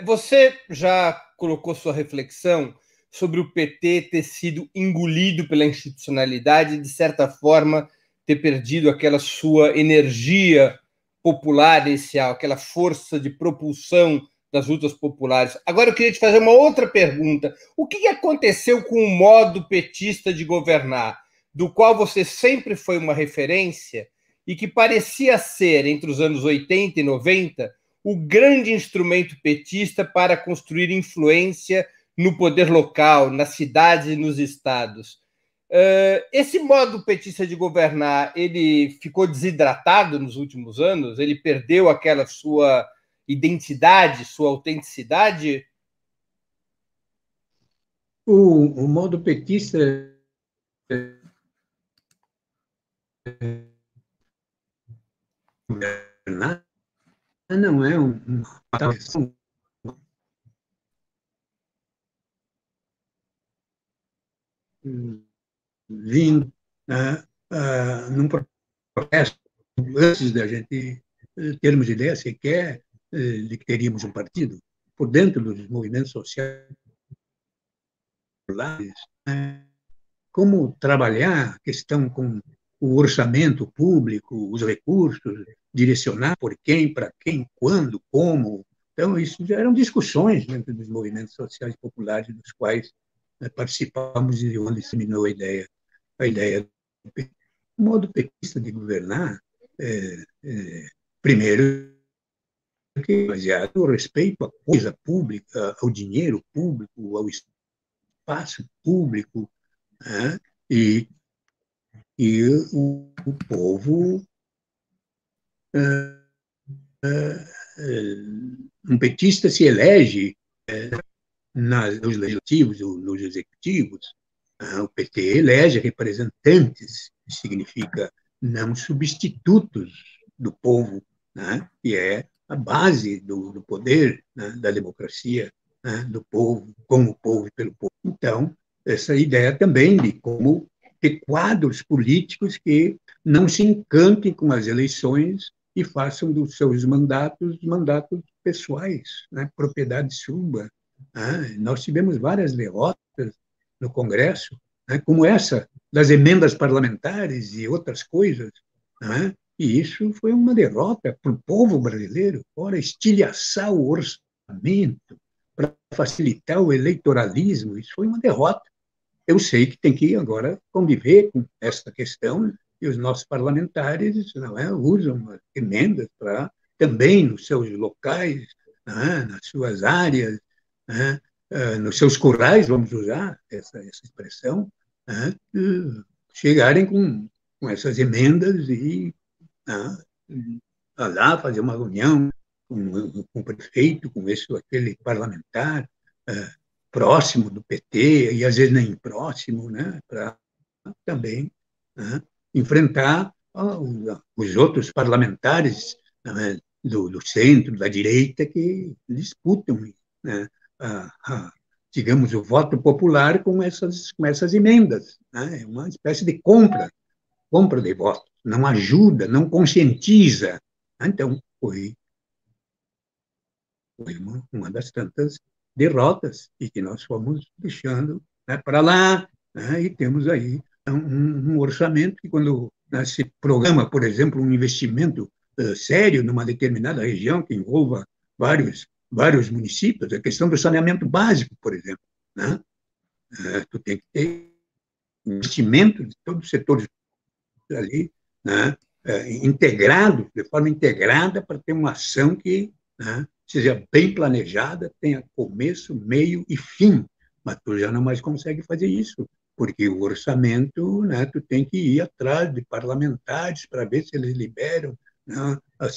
você já colocou sua reflexão sobre o PT ter sido engolido pela institucionalidade e, de certa forma, ter perdido aquela sua energia popular inicial, aquela força de propulsão das lutas populares. Agora eu queria te fazer uma outra pergunta. O que aconteceu com o modo petista de governar, do qual você sempre foi uma referência e que parecia ser, entre os anos 80 e 90, o grande instrumento petista para construir influência no poder local, nas cidades e nos estados? Esse modo petista de governar, ele ficou desidratado nos últimos anos? Ele perdeu aquela sua identidade, sua autenticidade? O modo petista governar não é uma tradição. Vindo num processo, antes da gente termos ideia sequer de que teríamos um partido, por dentro dos movimentos sociais, como trabalhar a questão com o orçamento público, os recursos, direcionar por quem, para quem, quando, como. Então, isso já eram discussões dentro dos movimentos sociais populares dos quais participávamos e onde disseminou a ideia do modo petista de governar, primeiro, que baseado no respeito à coisa pública, ao dinheiro público, ao espaço público, né? E o povo, um petista se elege nos legislativos, nos executivos. O PT elege representantes, que significa não substitutos do povo, né? Que é a base do poder, né? Da democracia, né? Do povo, com o povo e pelo povo. Então, essa ideia também de como ter quadros políticos que não se encantem com as eleições e façam dos seus mandatos pessoais, né? Propriedade sua. Nós tivemos várias derrotas no Congresso, né, como essa das emendas parlamentares e outras coisas, né, e isso foi uma derrota para o povo brasileiro, ora estilhaçar o orçamento para facilitar o eleitoralismo, isso foi uma derrota. Eu sei que tem que agora conviver com esta questão, e os nossos parlamentares usam as emendas para também nos seus locais, nas suas áreas, nos seus corais, vamos usar essa expressão, chegarem com essas emendas e a lá fazer uma reunião com o prefeito, com esse ou aquele parlamentar próximo do PT, e às vezes nem próximo, né, para também enfrentar os outros parlamentares do centro, da direita, que disputam, né, digamos, o voto popular com essas emendas. Né? É uma espécie de compra de votos. Não ajuda, não conscientiza. Então, foi uma das tantas derrotas e que nós fomos deixando, né, para lá, né, e temos aí um orçamento que, quando, né, se programa, por exemplo, um investimento sério numa determinada região que envolva vários municípios, a questão do saneamento básico, por exemplo, né? Tu tem que ter investimento de todos os setores ali, né, integrado, de forma integrada, para ter uma ação que, né, seja bem planejada, tenha começo, meio e fim. Mas tu já não mais consegue fazer isso, porque o orçamento, né, tu tem que ir atrás de parlamentares para ver se eles liberam, né, as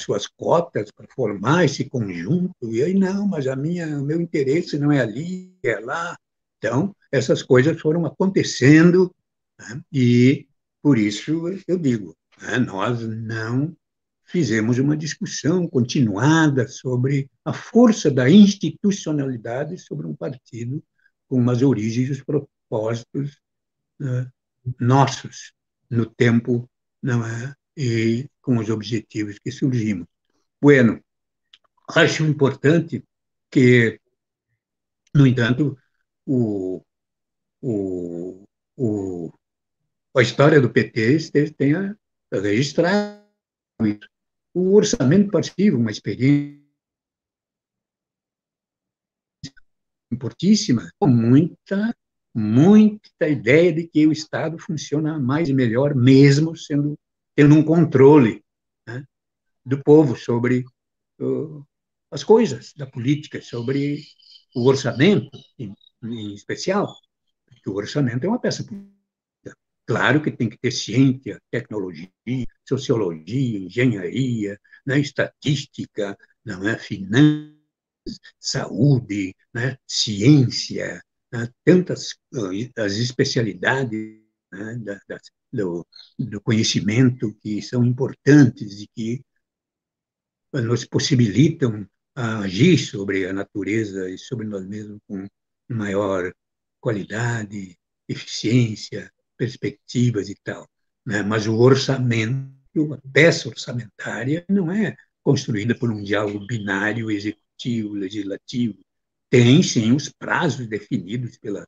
suas cotas para formar esse conjunto. E aí, não, mas o meu interesse não é ali, é lá. Então, essas coisas foram acontecendo, né, e, por isso, eu digo, né, nós não fizemos uma discussão continuada sobre a força da institucionalidade sobre um partido com umas origens e os propósitos, né, nossos, no tempo, não é, e com os objetivos que surgimos. Bueno, acho importante que, no entanto, a história do PT tenha registrado isso. O orçamento participativo, uma experiência importantíssima, com muita ideia de que o Estado funciona mais e melhor mesmo tendo um controle, né, do povo sobre as coisas da política, sobre o orçamento em especial, porque o orçamento é uma peça política. Claro que tem que ter ciência, tecnologia, sociologia, engenharia, né, estatística, não é, finanças, saúde, né, ciência, né, tantas as especialidades, né, do conhecimento que são importantes e que nos possibilitam agir sobre a natureza e sobre nós mesmos com maior qualidade, eficiência, perspectivas e tal. Né? Mas o orçamento, uma peça orçamentária, não é construída por um diálogo binário, executivo, legislativo. Tem, sim, os prazos definidos pela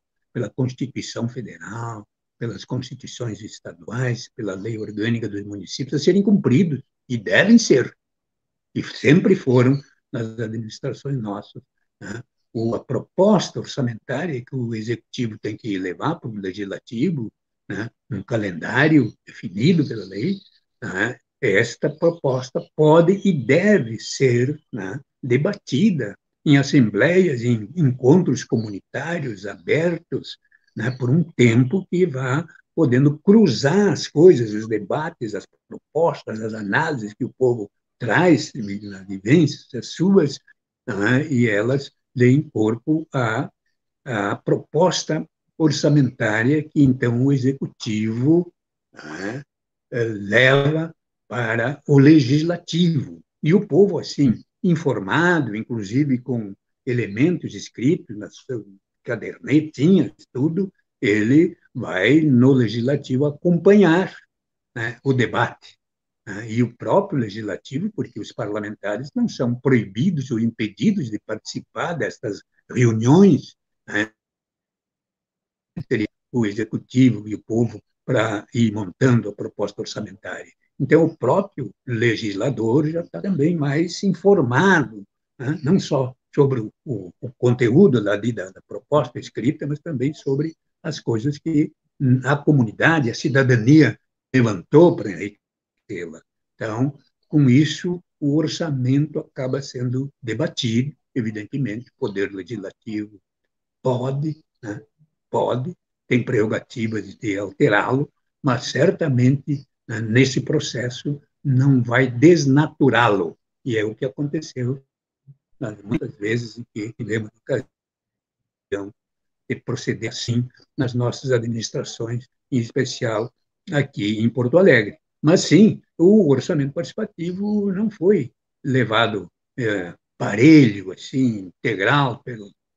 Constituição Federal, pelas constituições estaduais, pela lei orgânica dos municípios, a serem cumpridos, e devem ser, e sempre foram nas administrações nossas. Né? A proposta orçamentária que o executivo tem que levar para o legislativo, né, um calendário definido pela lei, né, esta proposta pode e deve ser, né, debatida em assembleias, em encontros comunitários abertos, né, por um tempo que vá podendo cruzar as coisas, os debates, as propostas, as análises que o povo traz nas vivências suas, né, e elas deem corpo à proposta orçamentária que, então, o executivo, né, leva para o legislativo. E o povo, assim, informado, inclusive com elementos escritos nas suas cadernetinhas, tudo, ele vai no legislativo acompanhar, né, o debate. Né, e o próprio legislativo, porque os parlamentares não são proibidos ou impedidos de participar destas reuniões, né, o executivo e o povo para ir montando a proposta orçamentária. Então, o próprio legislador já está também mais informado, né, não só sobre o conteúdo da proposta escrita, mas também sobre as coisas que a comunidade, a cidadania levantou para enriquecê-la. Então, com isso, o orçamento acaba sendo debatido, evidentemente, o poder legislativo pode, né, tem prerrogativas de alterá-lo, mas certamente nesse processo não vai desnaturá-lo. E é o que aconteceu muitas vezes, que tivemos ocasião de proceder assim nas nossas administrações, em especial aqui em Porto Alegre. Mas sim, o orçamento participativo não foi levado parelho, assim, integral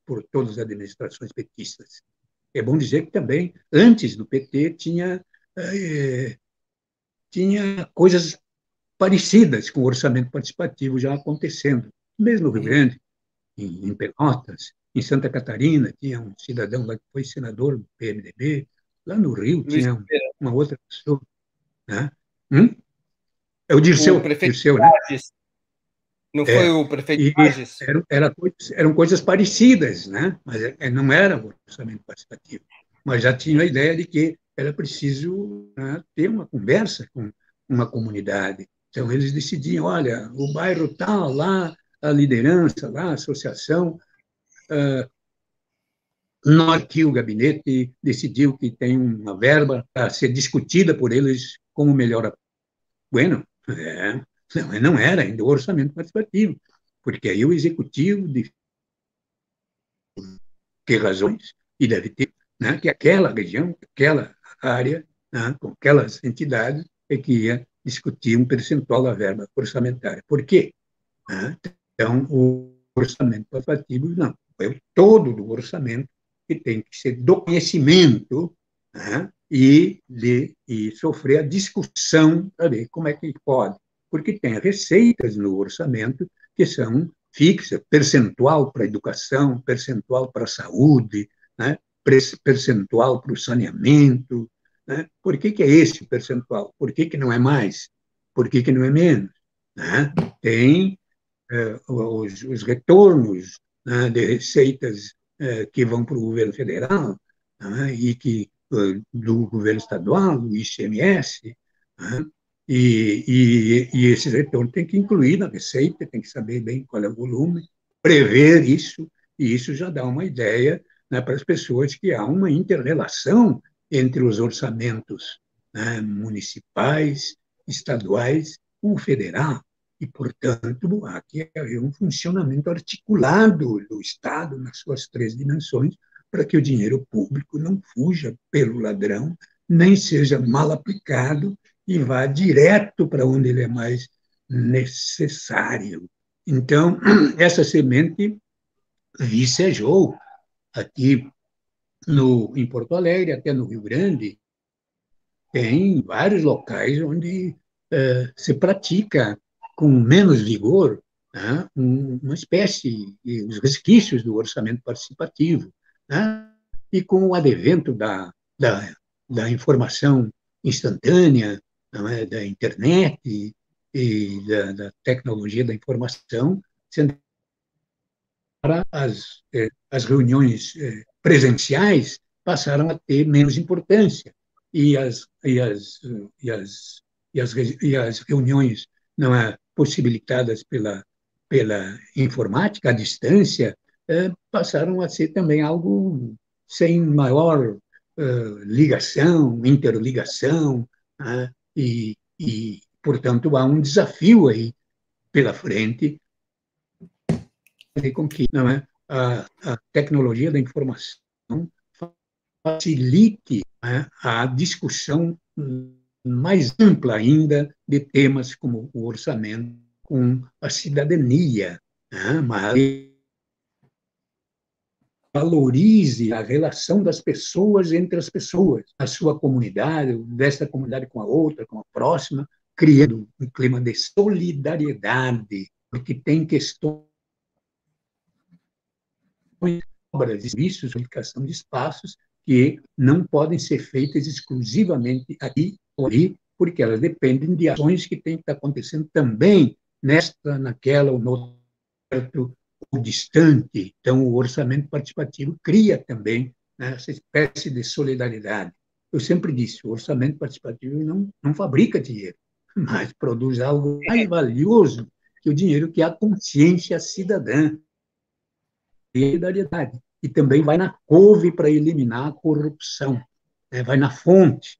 por todas as administrações petistas. É bom dizer que também, antes do PT, tinha coisas parecidas com o orçamento participativo já acontecendo. Mesmo no Rio Grande, em Pelotas, em Santa Catarina, tinha um cidadão lá que foi senador do PMDB, lá no Rio tinha uma outra pessoa. Né? É o Dirceu. O prefeito Dirceu, né? Não foi o prefeito Lages? Eram coisas parecidas, né? Mas não era um orçamento participativo. Mas já tinha a ideia de que era preciso, né, ter uma conversa com uma comunidade. Então, eles decidiam, olha, o bairro tal, lá, a liderança, lá, a associação, norteou o gabinete, decidiu que tem uma verba a ser discutida por eles como melhor. Bueno, não era ainda o orçamento participativo, porque aí o executivo, de que razões, e deve ter, né, que aquela região, aquela área, né, com aquelas entidades, é que ia discutir um percentual da verba orçamentária. Por quê? Então, o orçamento participativo, não, é o todo do orçamento que tem que ser do conhecimento, né, e sofrer a discussão para ver como é que pode. Porque tem receitas no orçamento que são fixas, percentual para a educação, percentual para a saúde, né, percentual para o saneamento. Né? Por que é esse percentual? Por que não é mais? Por que não é menos? Né? Tem os retornos, né, de receitas que vão para o governo federal, né, e que, do governo estadual, do ICMS, né? E esse retorno tem que incluir na receita, tem que saber bem qual é o volume, prever isso, e isso já dá uma ideia, né, para as pessoas que há uma inter-relação entre os orçamentos, né, municipais, estaduais, com o federal. E, portanto, aqui é um funcionamento articulado do Estado nas suas três dimensões para que o dinheiro público não fuja pelo ladrão, nem seja mal aplicado, e vá direto para onde ele é mais necessário. Então, essa semente vicejou aqui em Porto Alegre, até no Rio Grande. Tem vários locais onde se pratica com menos vigor, né, uma espécie, os resquícios do orçamento participativo, né, e com o advento da informação instantânea, da internet e da tecnologia da informação, sendo para as reuniões presenciais passaram a ter menos importância, e as reuniões não possibilitadas pela informática, à distância, passaram a ser também algo sem maior ligação, interligação, e, portanto, há um desafio aí pela frente, fazer com que a tecnologia da informação facilite a discussão mais ampla ainda de temas como o orçamento, com a cidadania, mas valorize a relação das pessoas entre as pessoas, a sua comunidade, desta comunidade com a outra, com a próxima, criando um clima de solidariedade, porque tem questões, obras, serviços, dedicação de espaços que não podem ser feitas exclusivamente aqui ou ali, porque elas dependem de ações que têm que estar acontecendo também nesta, naquela ou no certo, o distante. Então, o orçamento participativo cria também, né, essa espécie de solidariedade. Eu sempre disse, o orçamento participativo não fabrica dinheiro, mas produz algo mais valioso que o dinheiro, que é a consciência cidadã. Solidariedade. e também vai na couve para eliminar a corrupção, vai na fonte,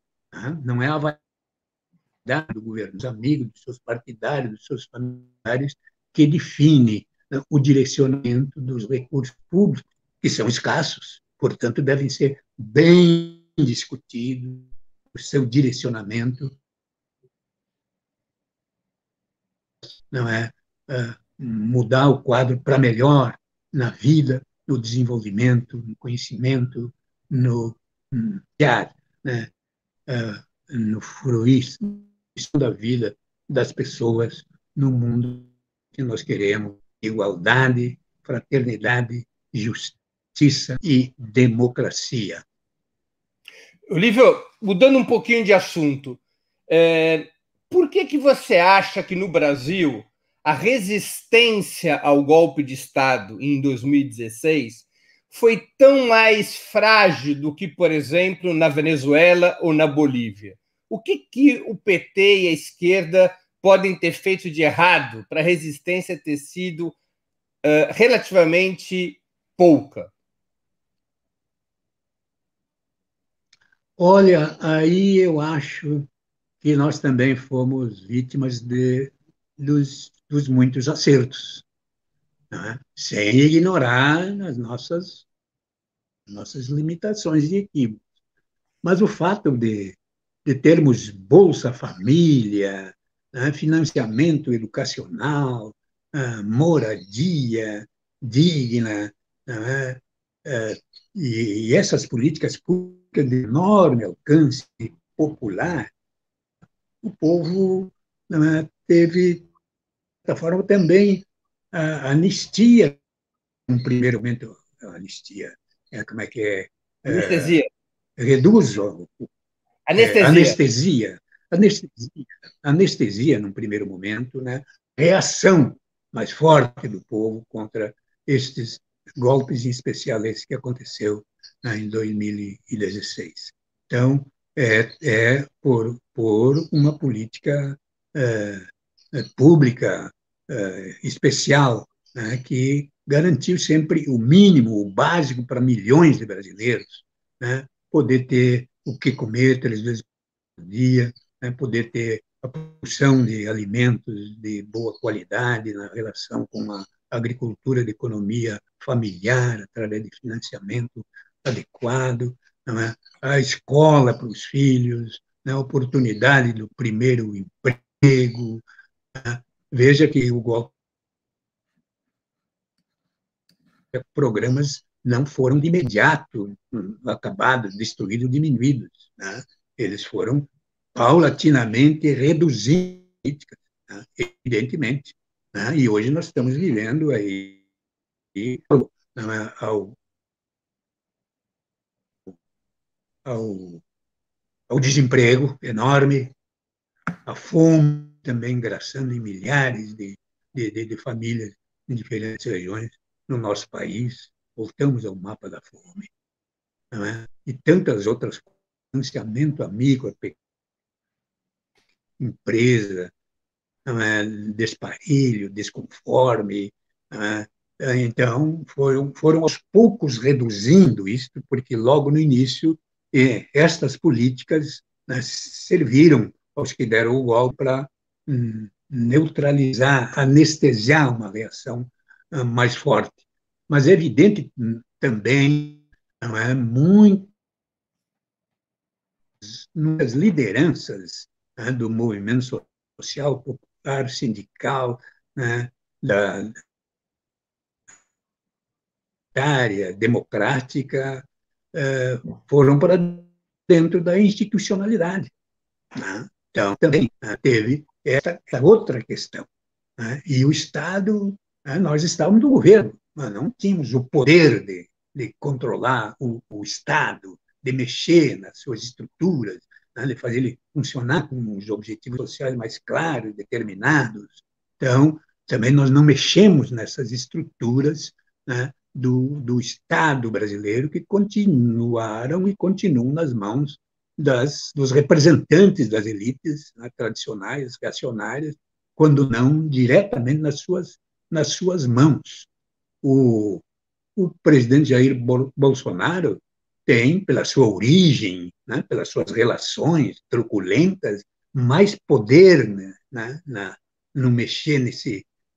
não é a vaidade do governo, dos amigos, dos seus partidários, dos seus familiares, que define o direcionamento dos recursos públicos, que são escassos, portanto, devem ser bem discutidos, o seu direcionamento, não é? Mudar o quadro para melhor na vida, no desenvolvimento, no conhecimento, no olhar, né? No fruir da vida das pessoas no mundo que nós queremos, igualdade, fraternidade, justiça e democracia. Olívio, mudando um pouquinho de assunto, por que você acha que no Brasil a resistência ao golpe de Estado em 2016 foi tão mais frágil do que, por exemplo, na Venezuela ou na Bolívia? O que o PT e a esquerda podem ter feito de errado para a resistência ter sido relativamente pouca? Olha, aí eu acho que nós também fomos vítimas dos muitos acertos, né? Sem ignorar as nossas limitações de equívocos. Mas o fato de termos Bolsa Família, né? Financiamento educacional, moradia digna, né? E essas políticas públicas de enorme alcance popular, o povo teve, de certa forma, também a anistia, no primeiro momento, a anistia, anestesia. Reduz o... Anestesia. Anestesia, num primeiro momento, né? Reação mais forte do povo contra estes golpes, em especial esse que aconteceu, né, em 2016. Então, por uma política pública especial, né, que garantiu sempre o mínimo, o básico para milhões de brasileiros, né, poder ter o que comer 3 vezes por dia, né, poder ter a produção de alimentos de boa qualidade na relação com a agricultura de economia familiar, através de financiamento adequado, não é? A escola para os filhos, né? A oportunidade do primeiro emprego. Né? Veja que o golpe de programas não foram de imediato acabados, destruídos, diminuídos. Né? Eles foram paulatinamente reduzidos, né? Evidentemente. Né? E hoje nós estamos vivendo aí, ao desemprego enorme, a fome também engraçando em milhares de famílias em diferentes regiões no nosso país. Voltamos ao mapa da fome, não é? E tantas outras coisas, financiamento amigo, a pequena empresa, não é? Desparelho, desconforme, não é? Então, foram aos poucos reduzindo isso, porque logo no início estas políticas, né, serviram aos que deram o golpe para neutralizar, anestesiar uma reação mais forte. Mas é evidente também, não é, muitas lideranças, né, do movimento social, popular, sindical, né, da área democrática, foram para dentro da institucionalidade. Né? Então, também teve essa outra questão. Né? E o Estado, nós estávamos no governo, mas não tínhamos o poder de controlar o Estado, de mexer nas suas estruturas, né? De fazer ele funcionar com os objetivos sociais mais claros, determinados. Então, também nós não mexemos nessas estruturas, né, do Estado brasileiro, que continuaram e continuam nas mãos dos representantes das elites, né, tradicionais, reacionárias, quando não diretamente nas suas mãos. o presidente Jair Bolsonaro tem, pela sua origem, né, pelas suas relações truculentas, mais poder, né, no mexer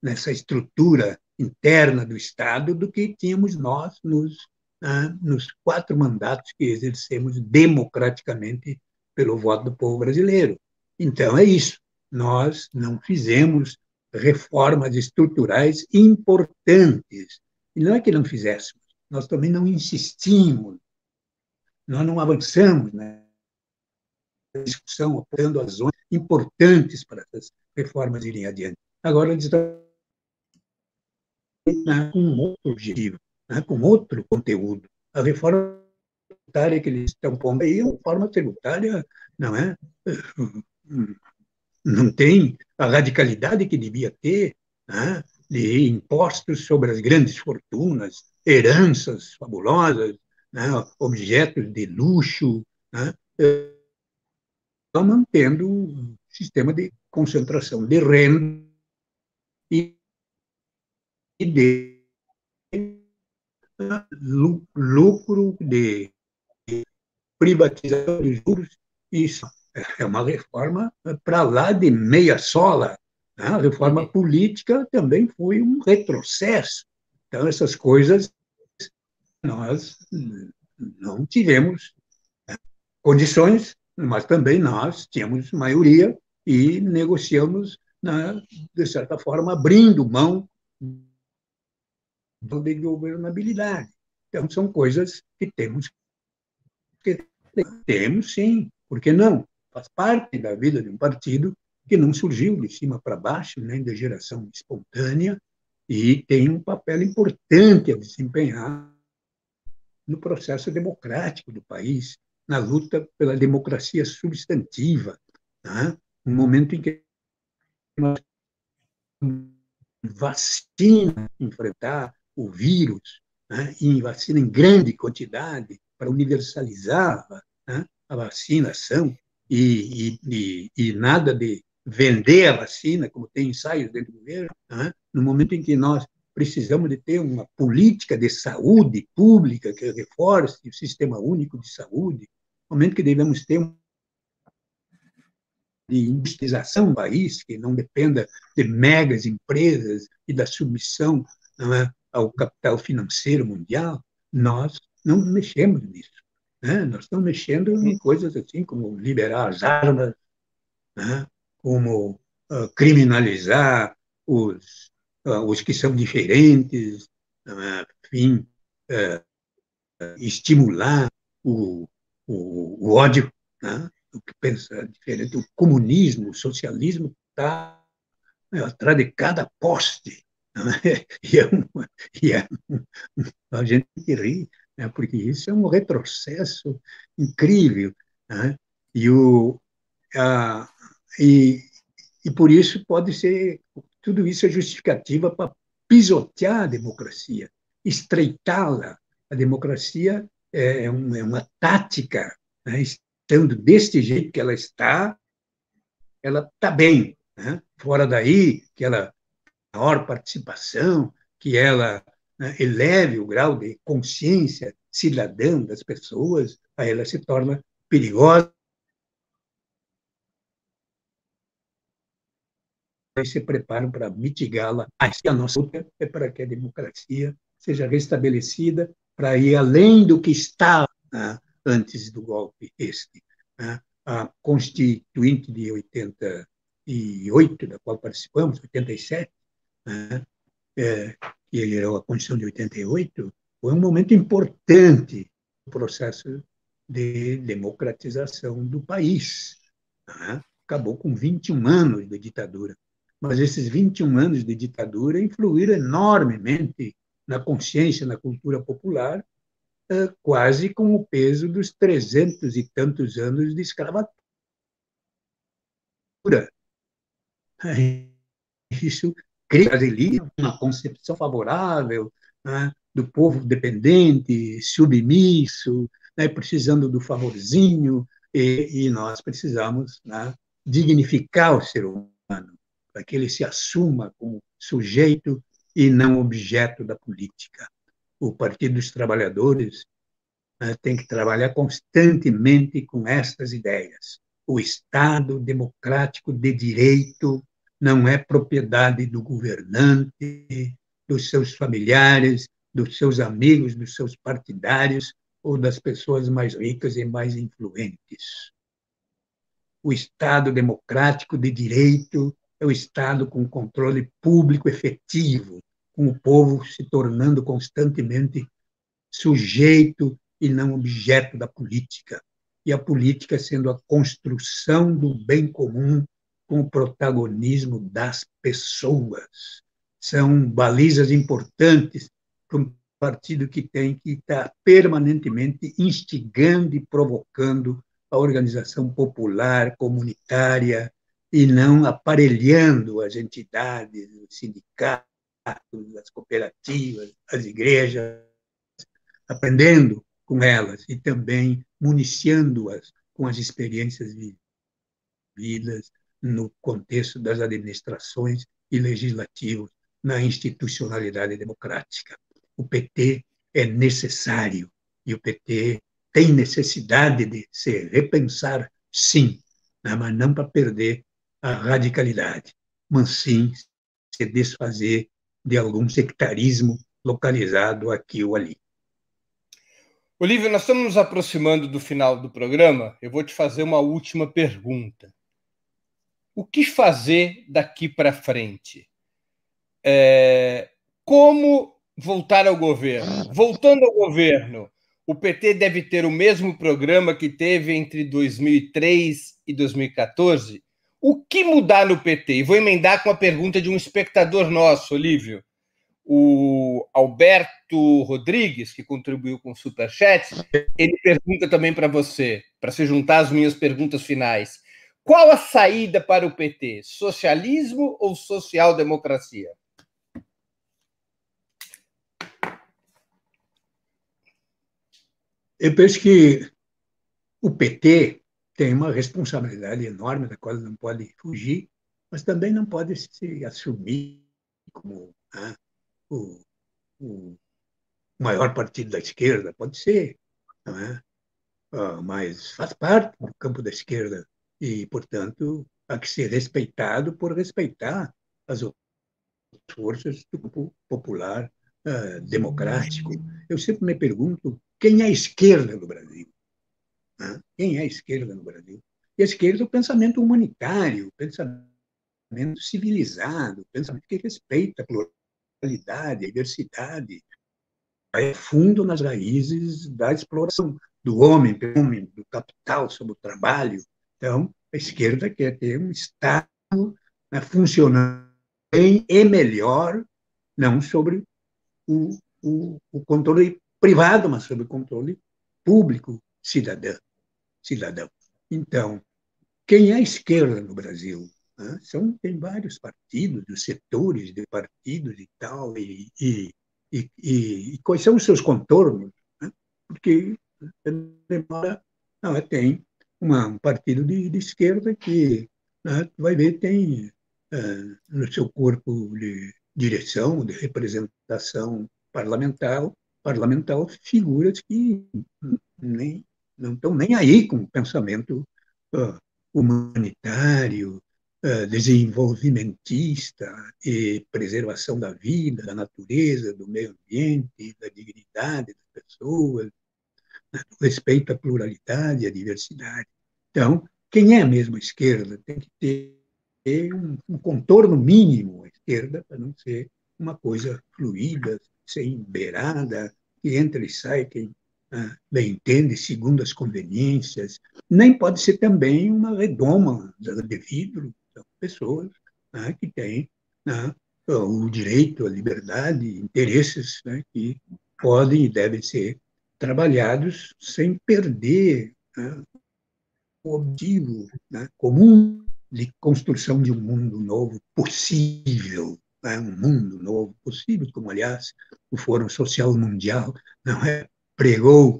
nessa estrutura interna do Estado do que tínhamos nós nos 4 mandatos que exercemos democraticamente pelo voto do povo brasileiro. Então, é isso. Nós não fizemos reformas estruturais importantes. E não é que não fizéssemos, nós também não insistimos, nós não avançamos na discussão, apontando as zonas importantes para essas reformas irem adiante. Agora, eles estão com outro objetivo, com outro conteúdo. A reforma tributária que eles estão pondo aí, a reforma tributária não tem a radicalidade que devia ter, de impostos sobre as grandes fortunas, heranças fabulosas, objetos de luxo, está mantendo um sistema de concentração de renda e de lucro, de privatização de juros. Isso é uma reforma para lá de meia sola. A reforma política também foi um retrocesso. Então, essas coisas nós não tivemos condições, mas também nós tínhamos maioria e negociamos, de certa forma, abrindo mão de governabilidade. Então, são coisas que temos, sim, por que não? Faz parte da vida de um partido que não surgiu de cima para baixo, nem de geração espontânea, e tem um papel importante a desempenhar no processo democrático do país, na luta pela democracia substantiva, um momento em que nós vacina enfrentar o vírus, e vacina em grande quantidade para universalizar a vacinação, e nada de vender a vacina, como tem ensaios dentro do governo, no momento em que nós precisamos de ter uma política de saúde pública que reforce o sistema único de saúde, no momento que devemos ter uma industrialização do país, que não dependa de megas empresas e da submissão ao capital financeiro mundial, nós não mexemos nisso. Nós estamos mexendo em coisas assim como liberar as armas, como criminalizar os que são diferentes, enfim, estimular o ódio, o que pensa diferente. O comunismo, o socialismo está atrás de cada poste. A gente ri, porque isso é um retrocesso incrível. E por isso pode ser... Tudo isso é justificativa para pisotear a democracia, estreitá-la. A democracia é uma tática. Estando deste jeito que ela está bem. Fora daí, que ela tem maior participação, que ela eleve o grau de consciência cidadã das pessoas, aí ela se torna perigosa e se preparam para mitigá-la. A nossa luta é para que a democracia seja restabelecida, para ir além do que estava antes do golpe este. A Constituinte de 88, da qual participamos, 87, que gerou a Constituição de 88, foi um momento importante no processo de democratização do país. Acabou com 21 anos de ditadura. Mas esses 21 anos de ditadura influíram enormemente na consciência, na cultura popular, quase com o peso dos 300 e tantos anos de escravatura. Isso cria uma concepção favorável do povo dependente, submisso, precisando do favorzinho, e nós precisamos dignificar o ser humano, para que ele se assuma como sujeito e não objeto da política. o Partido dos Trabalhadores tem que trabalhar constantemente com estas ideias. O Estado democrático de direito não é propriedade do governante, dos seus familiares, dos seus amigos, dos seus partidários ou das pessoas mais ricas e mais influentes. O Estado democrático de direito é o Estado com controle público efetivo, com o povo se tornando constantemente sujeito e não objeto da política, e a política sendo a construção do bem comum com o protagonismo das pessoas. São balizas importantes para um partido que tem que estar permanentemente instigando e provocando a organização popular, comunitária, e não aparelhando as entidades, os sindicatos, as cooperativas, as igrejas, aprendendo com elas e também municiando-as com as experiências vividas no contexto das administrações e legislativas, na institucionalidade democrática. O PT é necessário, e o PT tem necessidade de se repensar, sim, mas não para perder a radicalidade, mas sim se desfazer de algum sectarismo localizado aqui ou ali. Olívio, nós estamos nos aproximando do final do programa. Eu vou te fazer uma última pergunta. O que fazer daqui para frente? Como voltar ao governo? Voltando ao governo, o PT deve ter o mesmo programa que teve entre 2003 e 2014? O que mudar no PT? E vou emendar com a pergunta de um espectador nosso, Olívio. O Alberto Rodrigues, que contribuiu com o Superchat, ele pergunta também para você, para se juntar às minhas perguntas finais. Qual a saída para o PT? Socialismo ou social-democracia? Eu penso que o PT tem uma responsabilidade enorme, da qual não pode fugir, mas também não pode se assumir como o maior partido da esquerda. Pode ser, não é? Mas faz parte do campo da esquerda e, portanto, há que ser respeitado por respeitar as forças do campo popular democrático. Eu sempre me pergunto quem é a esquerda no Brasil. Quem é a esquerda no Brasil? E a esquerda é o pensamento humanitário, o pensamento civilizado, o pensamento que respeita a pluralidade, a diversidade, vai fundo nas raízes da exploração do homem pelo homem, do capital sobre o trabalho. Então, a esquerda quer ter um Estado funcionando bem e melhor, não sobre o controle privado, mas sobre o controle público cidadão. Então, quem é a esquerda no Brasil? Tem vários partidos, dos setores de partidos e tal, e quais são os seus contornos? Porque tem um partido de esquerda que vai ver, tem no seu corpo de direção, de representação parlamentar, figuras que não estão nem aí com o pensamento humanitário, desenvolvimentista e preservação da vida, da natureza, do meio ambiente, da dignidade das pessoas, do respeito à pluralidade e à diversidade. Então, quem é mesmo a esquerda tem que ter um contorno mínimo à esquerda para não ser uma coisa fluida, sem beirada, que entra e sai quem bem entende, segundo as conveniências. Nem pode ser também uma redoma de vidro. São pessoas que têm o direito à liberdade, interesses que podem e devem ser trabalhados sem perder o objetivo comum de construção de um mundo novo possível. Um mundo novo possível, como, aliás, o Fórum Social Mundial pregou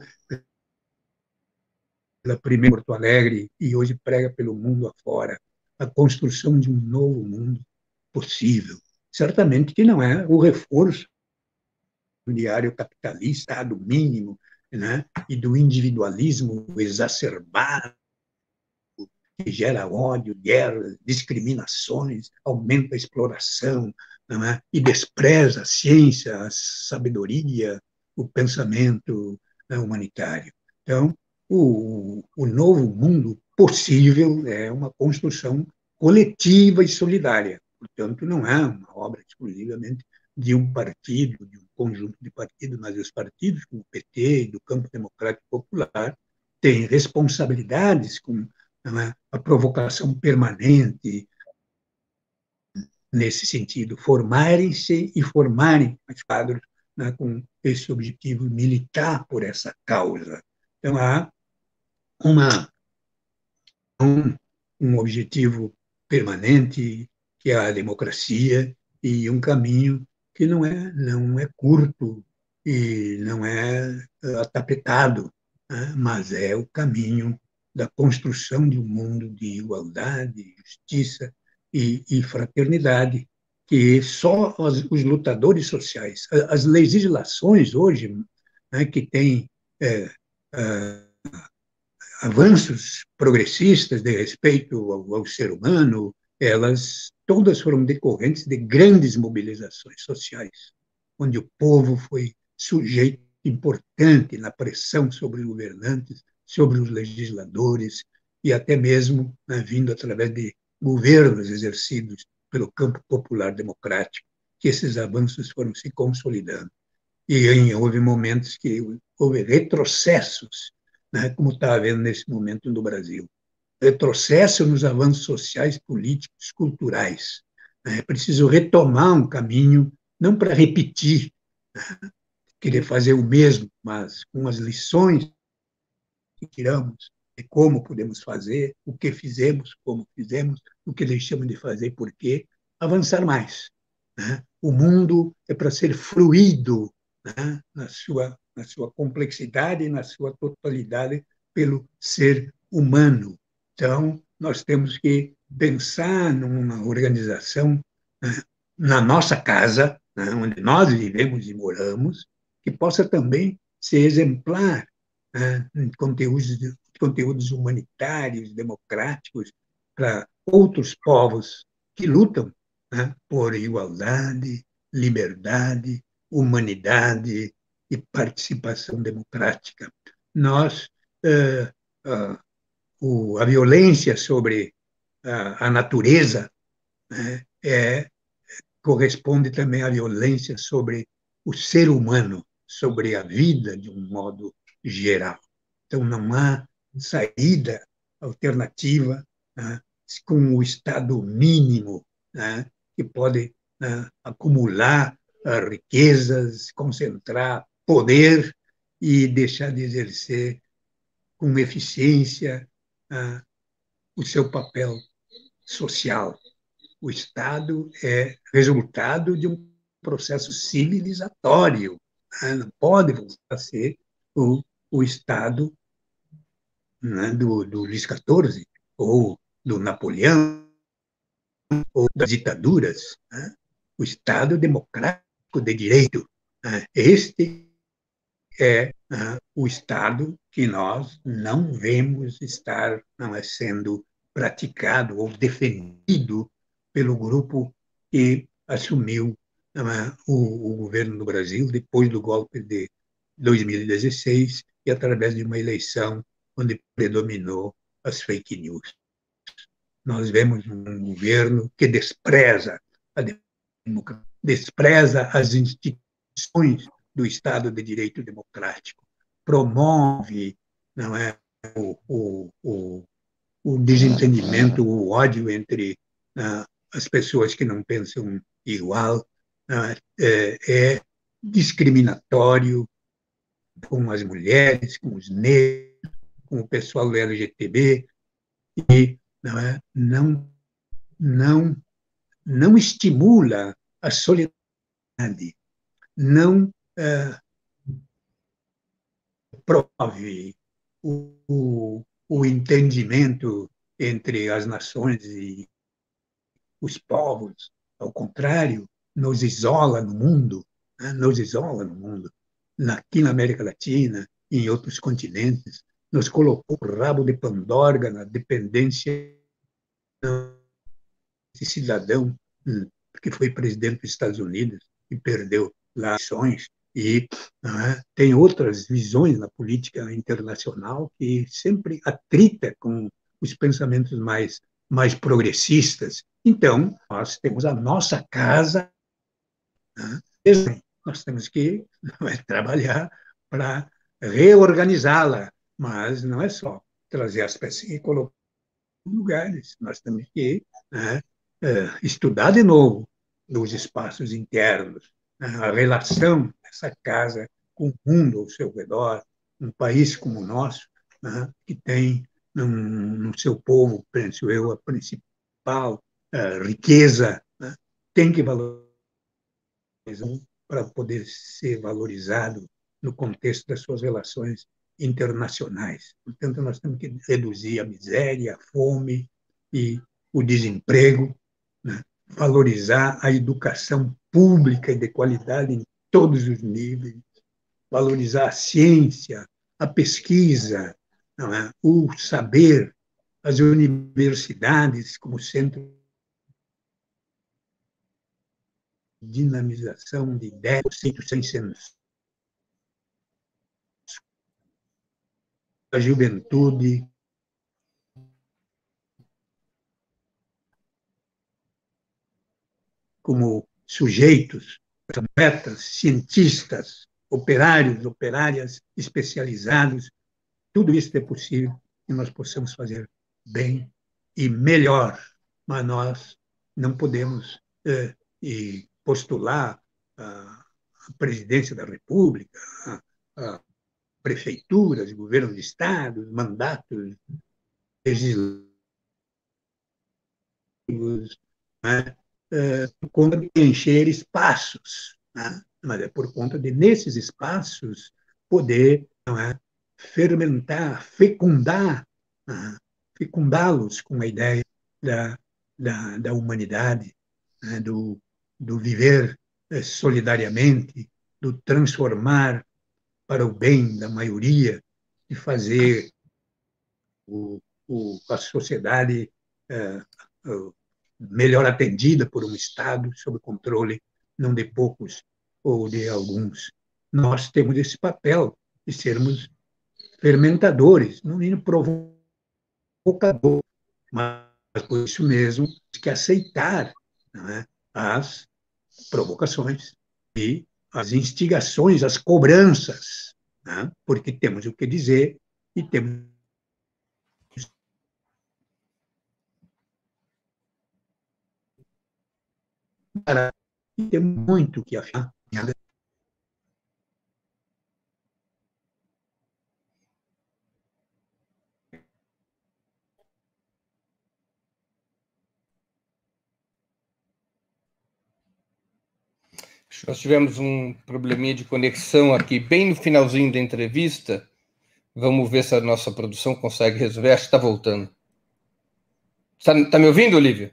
pela primeira em Porto Alegre e hoje prega pelo mundo afora. A construção de um novo mundo possível. Certamente que não é o reforço diário capitalista do mínimo, né, e do individualismo exacerbado, que gera ódio, guerras, discriminações, aumenta a exploração, não é? E despreza a ciência, a sabedoria, o pensamento, né, humanitário. Então, o novo mundo possível é uma construção coletiva e solidária. Portanto, não é uma obra exclusivamente de um partido, de um conjunto de partidos, mas os partidos, como o PT e do campo democrático popular, têm responsabilidades com a provocação permanente nesse sentido, formarem-se e formarem os quadros, né, com esse objetivo, militar por essa causa. Então, há um objetivo permanente, que é a democracia, e um caminho que não é curto e não é atapetado, né, mas é o caminho da construção de um mundo de igualdade, justiça e fraternidade, que só os lutadores sociais, as legislações hoje, né, que têm avanços progressistas de respeito ao ser humano, elas todas foram decorrentes de grandes mobilizações sociais, onde o povo foi sujeito importante na pressão sobre os governantes, sobre os legisladores, e até mesmo, né, vindo através de governos exercidos pelo campo popular democrático, que esses avanços foram se consolidando. E houve momentos que houve retrocessos, né, como está havendo nesse momento no Brasil. Retrocesso nos avanços sociais, políticos, culturais. É preciso retomar um caminho, não para repetir, né, querer fazer o mesmo, mas com as lições que tiramos de como podemos fazer, o que fizemos, como fizemos, o que deixamos de fazer, por quê, avançar mais, né? O mundo é para ser fruído, né, na sua complexidade e na sua totalidade pelo ser humano. Então, nós temos que pensar numa organização, né, na nossa casa, né, onde nós vivemos e moramos, que possa também ser exemplar, em conteúdos humanitários, democráticos, para outros povos que lutam, né, por igualdade, liberdade, humanidade e participação democrática. Nós, a violência sobre a natureza, né, corresponde também à violência sobre o ser humano, sobre a vida de um modo geral. Então, não há saída alternativa, né, com o Estado mínimo, né, que pode, né, acumular riquezas, concentrar poder e deixar de exercer com eficiência o seu papel social. O Estado é resultado de um processo civilizatório, né, não pode voltar a ser o Estado, né, do Luiz XIV, ou do Napoleão, ou das ditaduras, né? O Estado democrático de direito. Né? Este é o Estado que nós não vemos estar, não é, sendo praticado ou defendido pelo grupo que assumiu o governo do Brasil depois do golpe de 2016, e através de uma eleição onde predominou as fake news. Nós vemos um governo que despreza a democracia, despreza as instituições do Estado de Direito Democrático, promove, não é, o desentendimento, o ódio entre as pessoas que não pensam igual, é discriminatório com as mulheres, com os negros, com o pessoal do LGTB, e não estimula a solidariedade, não promove o entendimento entre as nações e os povos. Ao contrário, nos isola no mundo, nos isola no mundo, aqui na América Latina, em outros continentes, nos colocou o rabo de Pandorga na dependência desse cidadão que foi presidente dos Estados Unidos e perdeu lá ações. E tem outras visões na política internacional que sempre atrita com os pensamentos mais progressistas. Então, nós temos a nossa casa, nós temos que trabalhar para reorganizá-la, mas não é só trazer as peças e colocar em lugares. Nós temos que estudar de novo os espaços internos, a relação dessa casa com o mundo ao seu redor, um país como o nosso, que tem no seu povo, penso eu, a principal riqueza, tem que valorizar para poder ser valorizado no contexto das suas relações internacionais. Portanto, nós temos que reduzir a miséria, a fome e o desemprego, valorizar a educação pública e de qualidade em todos os níveis, valorizar a ciência, a pesquisa, o saber, as universidades como centro de dinamização de ideias, sem censura, a juventude, como sujeitos, metas, cientistas, operários, operárias, especializados. Tudo isso é possível e nós possamos fazer bem e melhor, mas nós não podemos postular a presidência da República, a prefeituras, governos de Estado, mandatos legislativos, por conta de encher espaços, mas é por conta de, nesses espaços, poder fermentar, fecundá-los com a ideia da humanidade, do viver solidariamente, do transformar para o bem da maioria e fazer a sociedade melhor atendida por um Estado sob controle, não de poucos ou de alguns. Nós temos esse papel de sermos fermentadores, não provocadores, mas por isso mesmo que aceitar as provocações e as instigações, as cobranças, porque temos o que dizer e temos muito que afirmar. Nós tivemos um probleminha de conexão aqui, bem no finalzinho da entrevista. Vamos ver se a nossa produção consegue resolver. Acho que está voltando. Está me ouvindo, Olívio?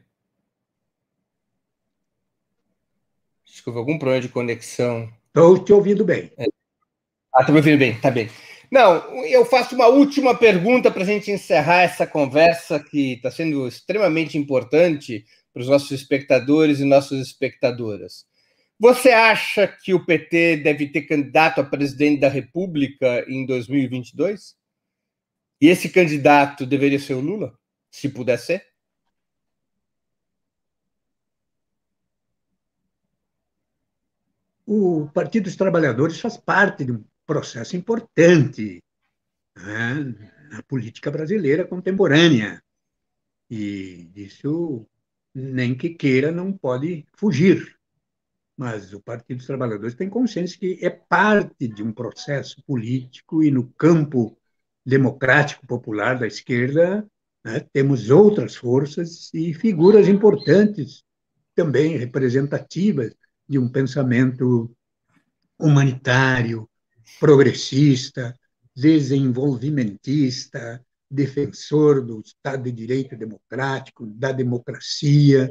Acho que houve algum problema de conexão. Estou te ouvindo bem. É. Está me ouvindo bem, está bem. Não, eu faço uma última pergunta para a gente encerrar essa conversa que está sendo extremamente importante para os nossos espectadores e nossas espectadoras. Você acha que o PT deve ter candidato a presidente da República em 2022? E esse candidato deveria ser o Lula, se puder ser? O Partido dos Trabalhadores faz parte de um processo importante na política brasileira contemporânea. E disso, nem que queira, não pode fugir. Mas o Partido dos Trabalhadores tem consciência que é parte de um processo político e no campo democrático popular da esquerda, temos outras forças e figuras importantes, também representativas de um pensamento humanitário, progressista, desenvolvimentista, defensor do Estado de Direito Democrático, da democracia.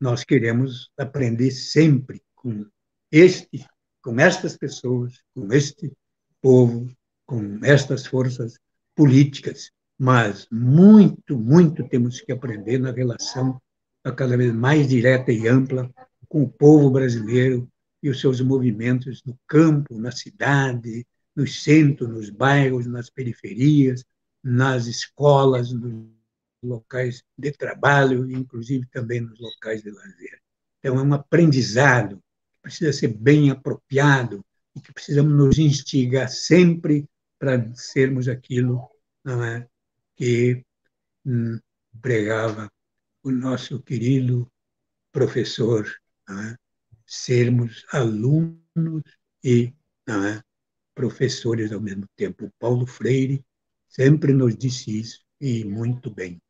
Nós queremos aprender sempre com este com estas pessoas, com este povo, com estas forças políticas, mas muito, muito temos que aprender na relação cada vez mais direta e ampla com o povo brasileiro e os seus movimentos no campo, na cidade, nos centros, nos bairros, nas periferias, nas escolas, nos locais de trabalho, inclusive também nos locais de lazer. Então, é um aprendizado que precisa ser bem apropriado e que precisamos nos instigar sempre para sermos aquilo, não é, que pregava o nosso querido professor, não é? Sermos alunos e professores ao mesmo tempo. O Paulo Freire sempre nos disse isso, e muito bem.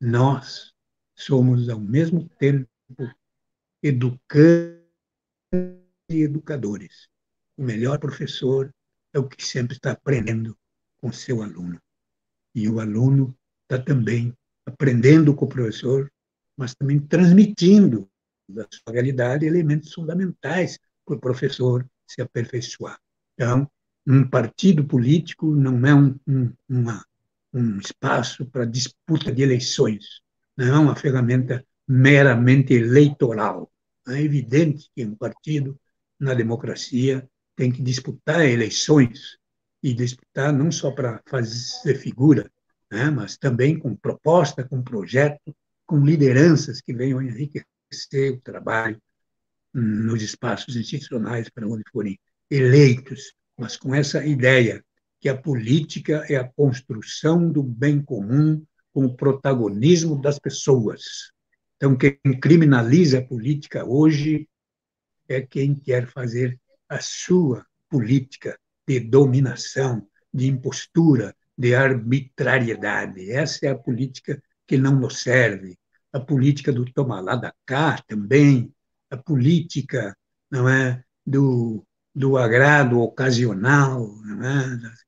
Nós somos, ao mesmo tempo, educantes e educadores. O melhor professor é o que sempre está aprendendo com seu aluno. E o aluno está também aprendendo com o professor, mas também transmitindo da sua realidade elementos fundamentais para o professor se aperfeiçoar. Então, um partido político não é um espaço para disputa de eleições, não é uma ferramenta meramente eleitoral. É evidente que um partido, na democracia, tem que disputar eleições, e disputar não só para fazer figura, né, mas também com proposta, com projeto, com lideranças que venham enriquecer o trabalho nos espaços institucionais para onde forem eleitos, mas com essa ideia que a política é a construção do bem comum com o protagonismo das pessoas. Então, quem criminaliza a política hoje é quem quer fazer a sua política de dominação, de impostura, de arbitrariedade. Essa é a política que não nos serve. A política do toma lá da cá também, a política, não é, do agrado ocasional, não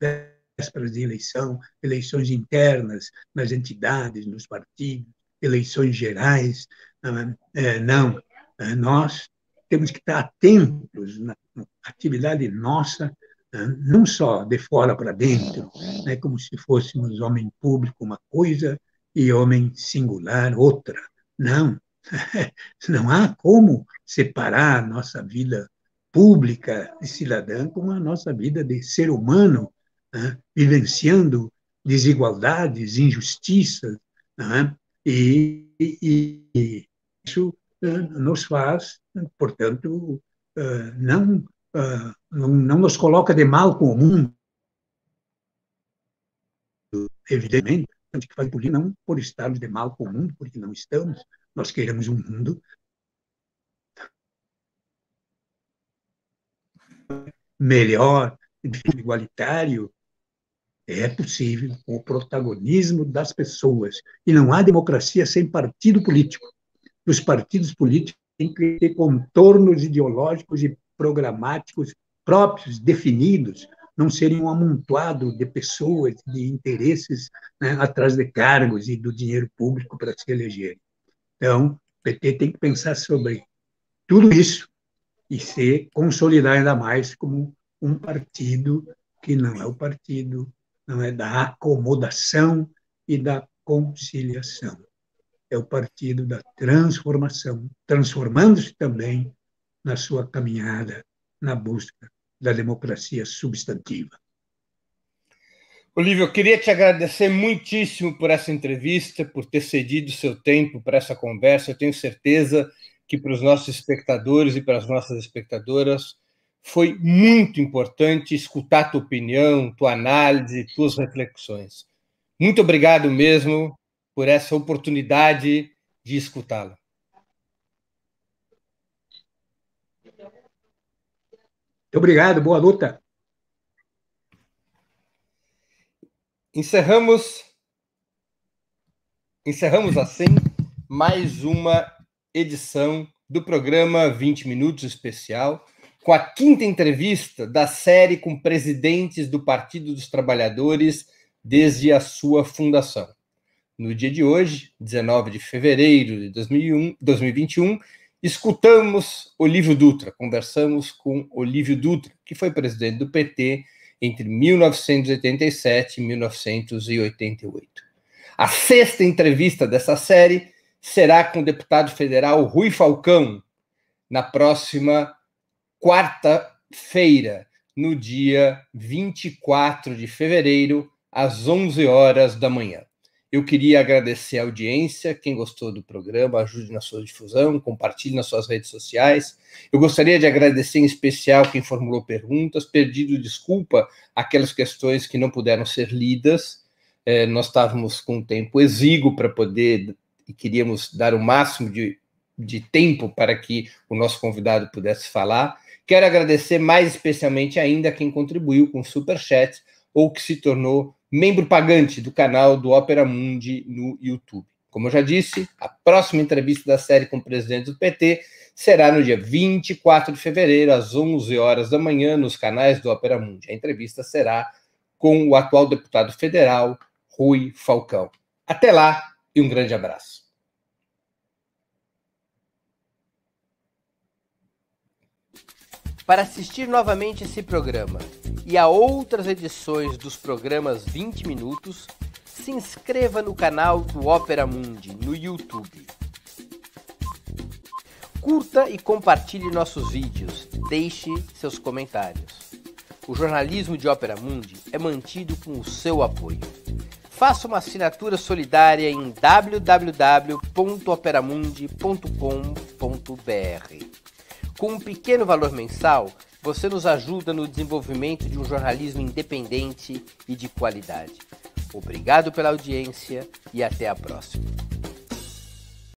é, das vésperas de eleição, eleições internas nas entidades, nos partidos, eleições gerais. Nós temos que estar atentos na atividade nossa, não só de fora para dentro, né, como se fôssemos homem público uma coisa e homem singular outra. Não, não há como separar a nossa vida pública de cidadã com a nossa vida de ser humano, né, vivenciando desigualdades, injustiças, né, e isso nos faz, portanto, não nos coloca de mal com o mundo, evidentemente. Que faz política não por estarmos de mal com o mundo, porque não estamos, nós queremos um mundo melhor, igualitário. É possível com o protagonismo das pessoas. E não há democracia sem partido político. Os partidos políticos têm que ter contornos ideológicos e programáticos próprios, definidos, não serem um amontoado de pessoas, de interesses, né, atrás de cargos e do dinheiro público para se eleger. Então, o PT tem que pensar sobre tudo isso e se consolidar ainda mais como um partido que não é o partido, não é da acomodação e da conciliação. É o partido da transformação, transformando-se também na sua caminhada, na busca da democracia substantiva. Olívio, eu queria te agradecer muitíssimo por essa entrevista, por ter cedido seu tempo para essa conversa. Eu tenho certeza que para os nossos espectadores e para as nossas espectadoras foi muito importante escutar tua opinião, tua análise, tuas reflexões. Muito obrigado mesmo por essa oportunidade de escutá-la. Obrigado, boa luta. Encerramos assim mais uma edição do programa 20 Minutos Especial, com a quinta entrevista da série com presidentes do Partido dos Trabalhadores desde a sua fundação. No dia de hoje, 19 de fevereiro de 2021, Escutamos Olívio Dutra, conversamos com Olívio Dutra, que foi presidente do PT entre 1987 e 1988. A sexta entrevista dessa série será com o deputado federal Rui Falcão, na próxima quarta-feira, no dia 24 de fevereiro, às 11 horas da manhã. Eu queria agradecer a audiência, quem gostou do programa, ajude na sua difusão, compartilhe nas suas redes sociais. Eu gostaria de agradecer em especial quem formulou perguntas, pedindo desculpa àquelas questões que não puderam ser lidas. Nós estávamos com um tempo exíguo para poder, e queríamos dar o máximo de tempo para que o nosso convidado pudesse falar. Quero agradecer mais especialmente ainda quem contribuiu com Superchat ou que se tornou membro pagante do canal do Opera Mundi no YouTube. Como eu já disse, a próxima entrevista da série com o presidente do PT será no dia 24 de fevereiro, às 11 horas da manhã, nos canais do Opera Mundi. A entrevista será com o atual deputado federal, Rui Falcão. Até lá e um grande abraço. Para assistir novamente esse programa e a outras edições dos programas 20 Minutos, se inscreva no canal do Opera Mundi no YouTube. Curta e compartilhe nossos vídeos, deixe seus comentários. O jornalismo de Opera Mundi é mantido com o seu apoio. Faça uma assinatura solidária em www.operamundi.com.br. Com um pequeno valor mensal, você nos ajuda no desenvolvimento de um jornalismo independente e de qualidade. Obrigado pela audiência e até a próxima.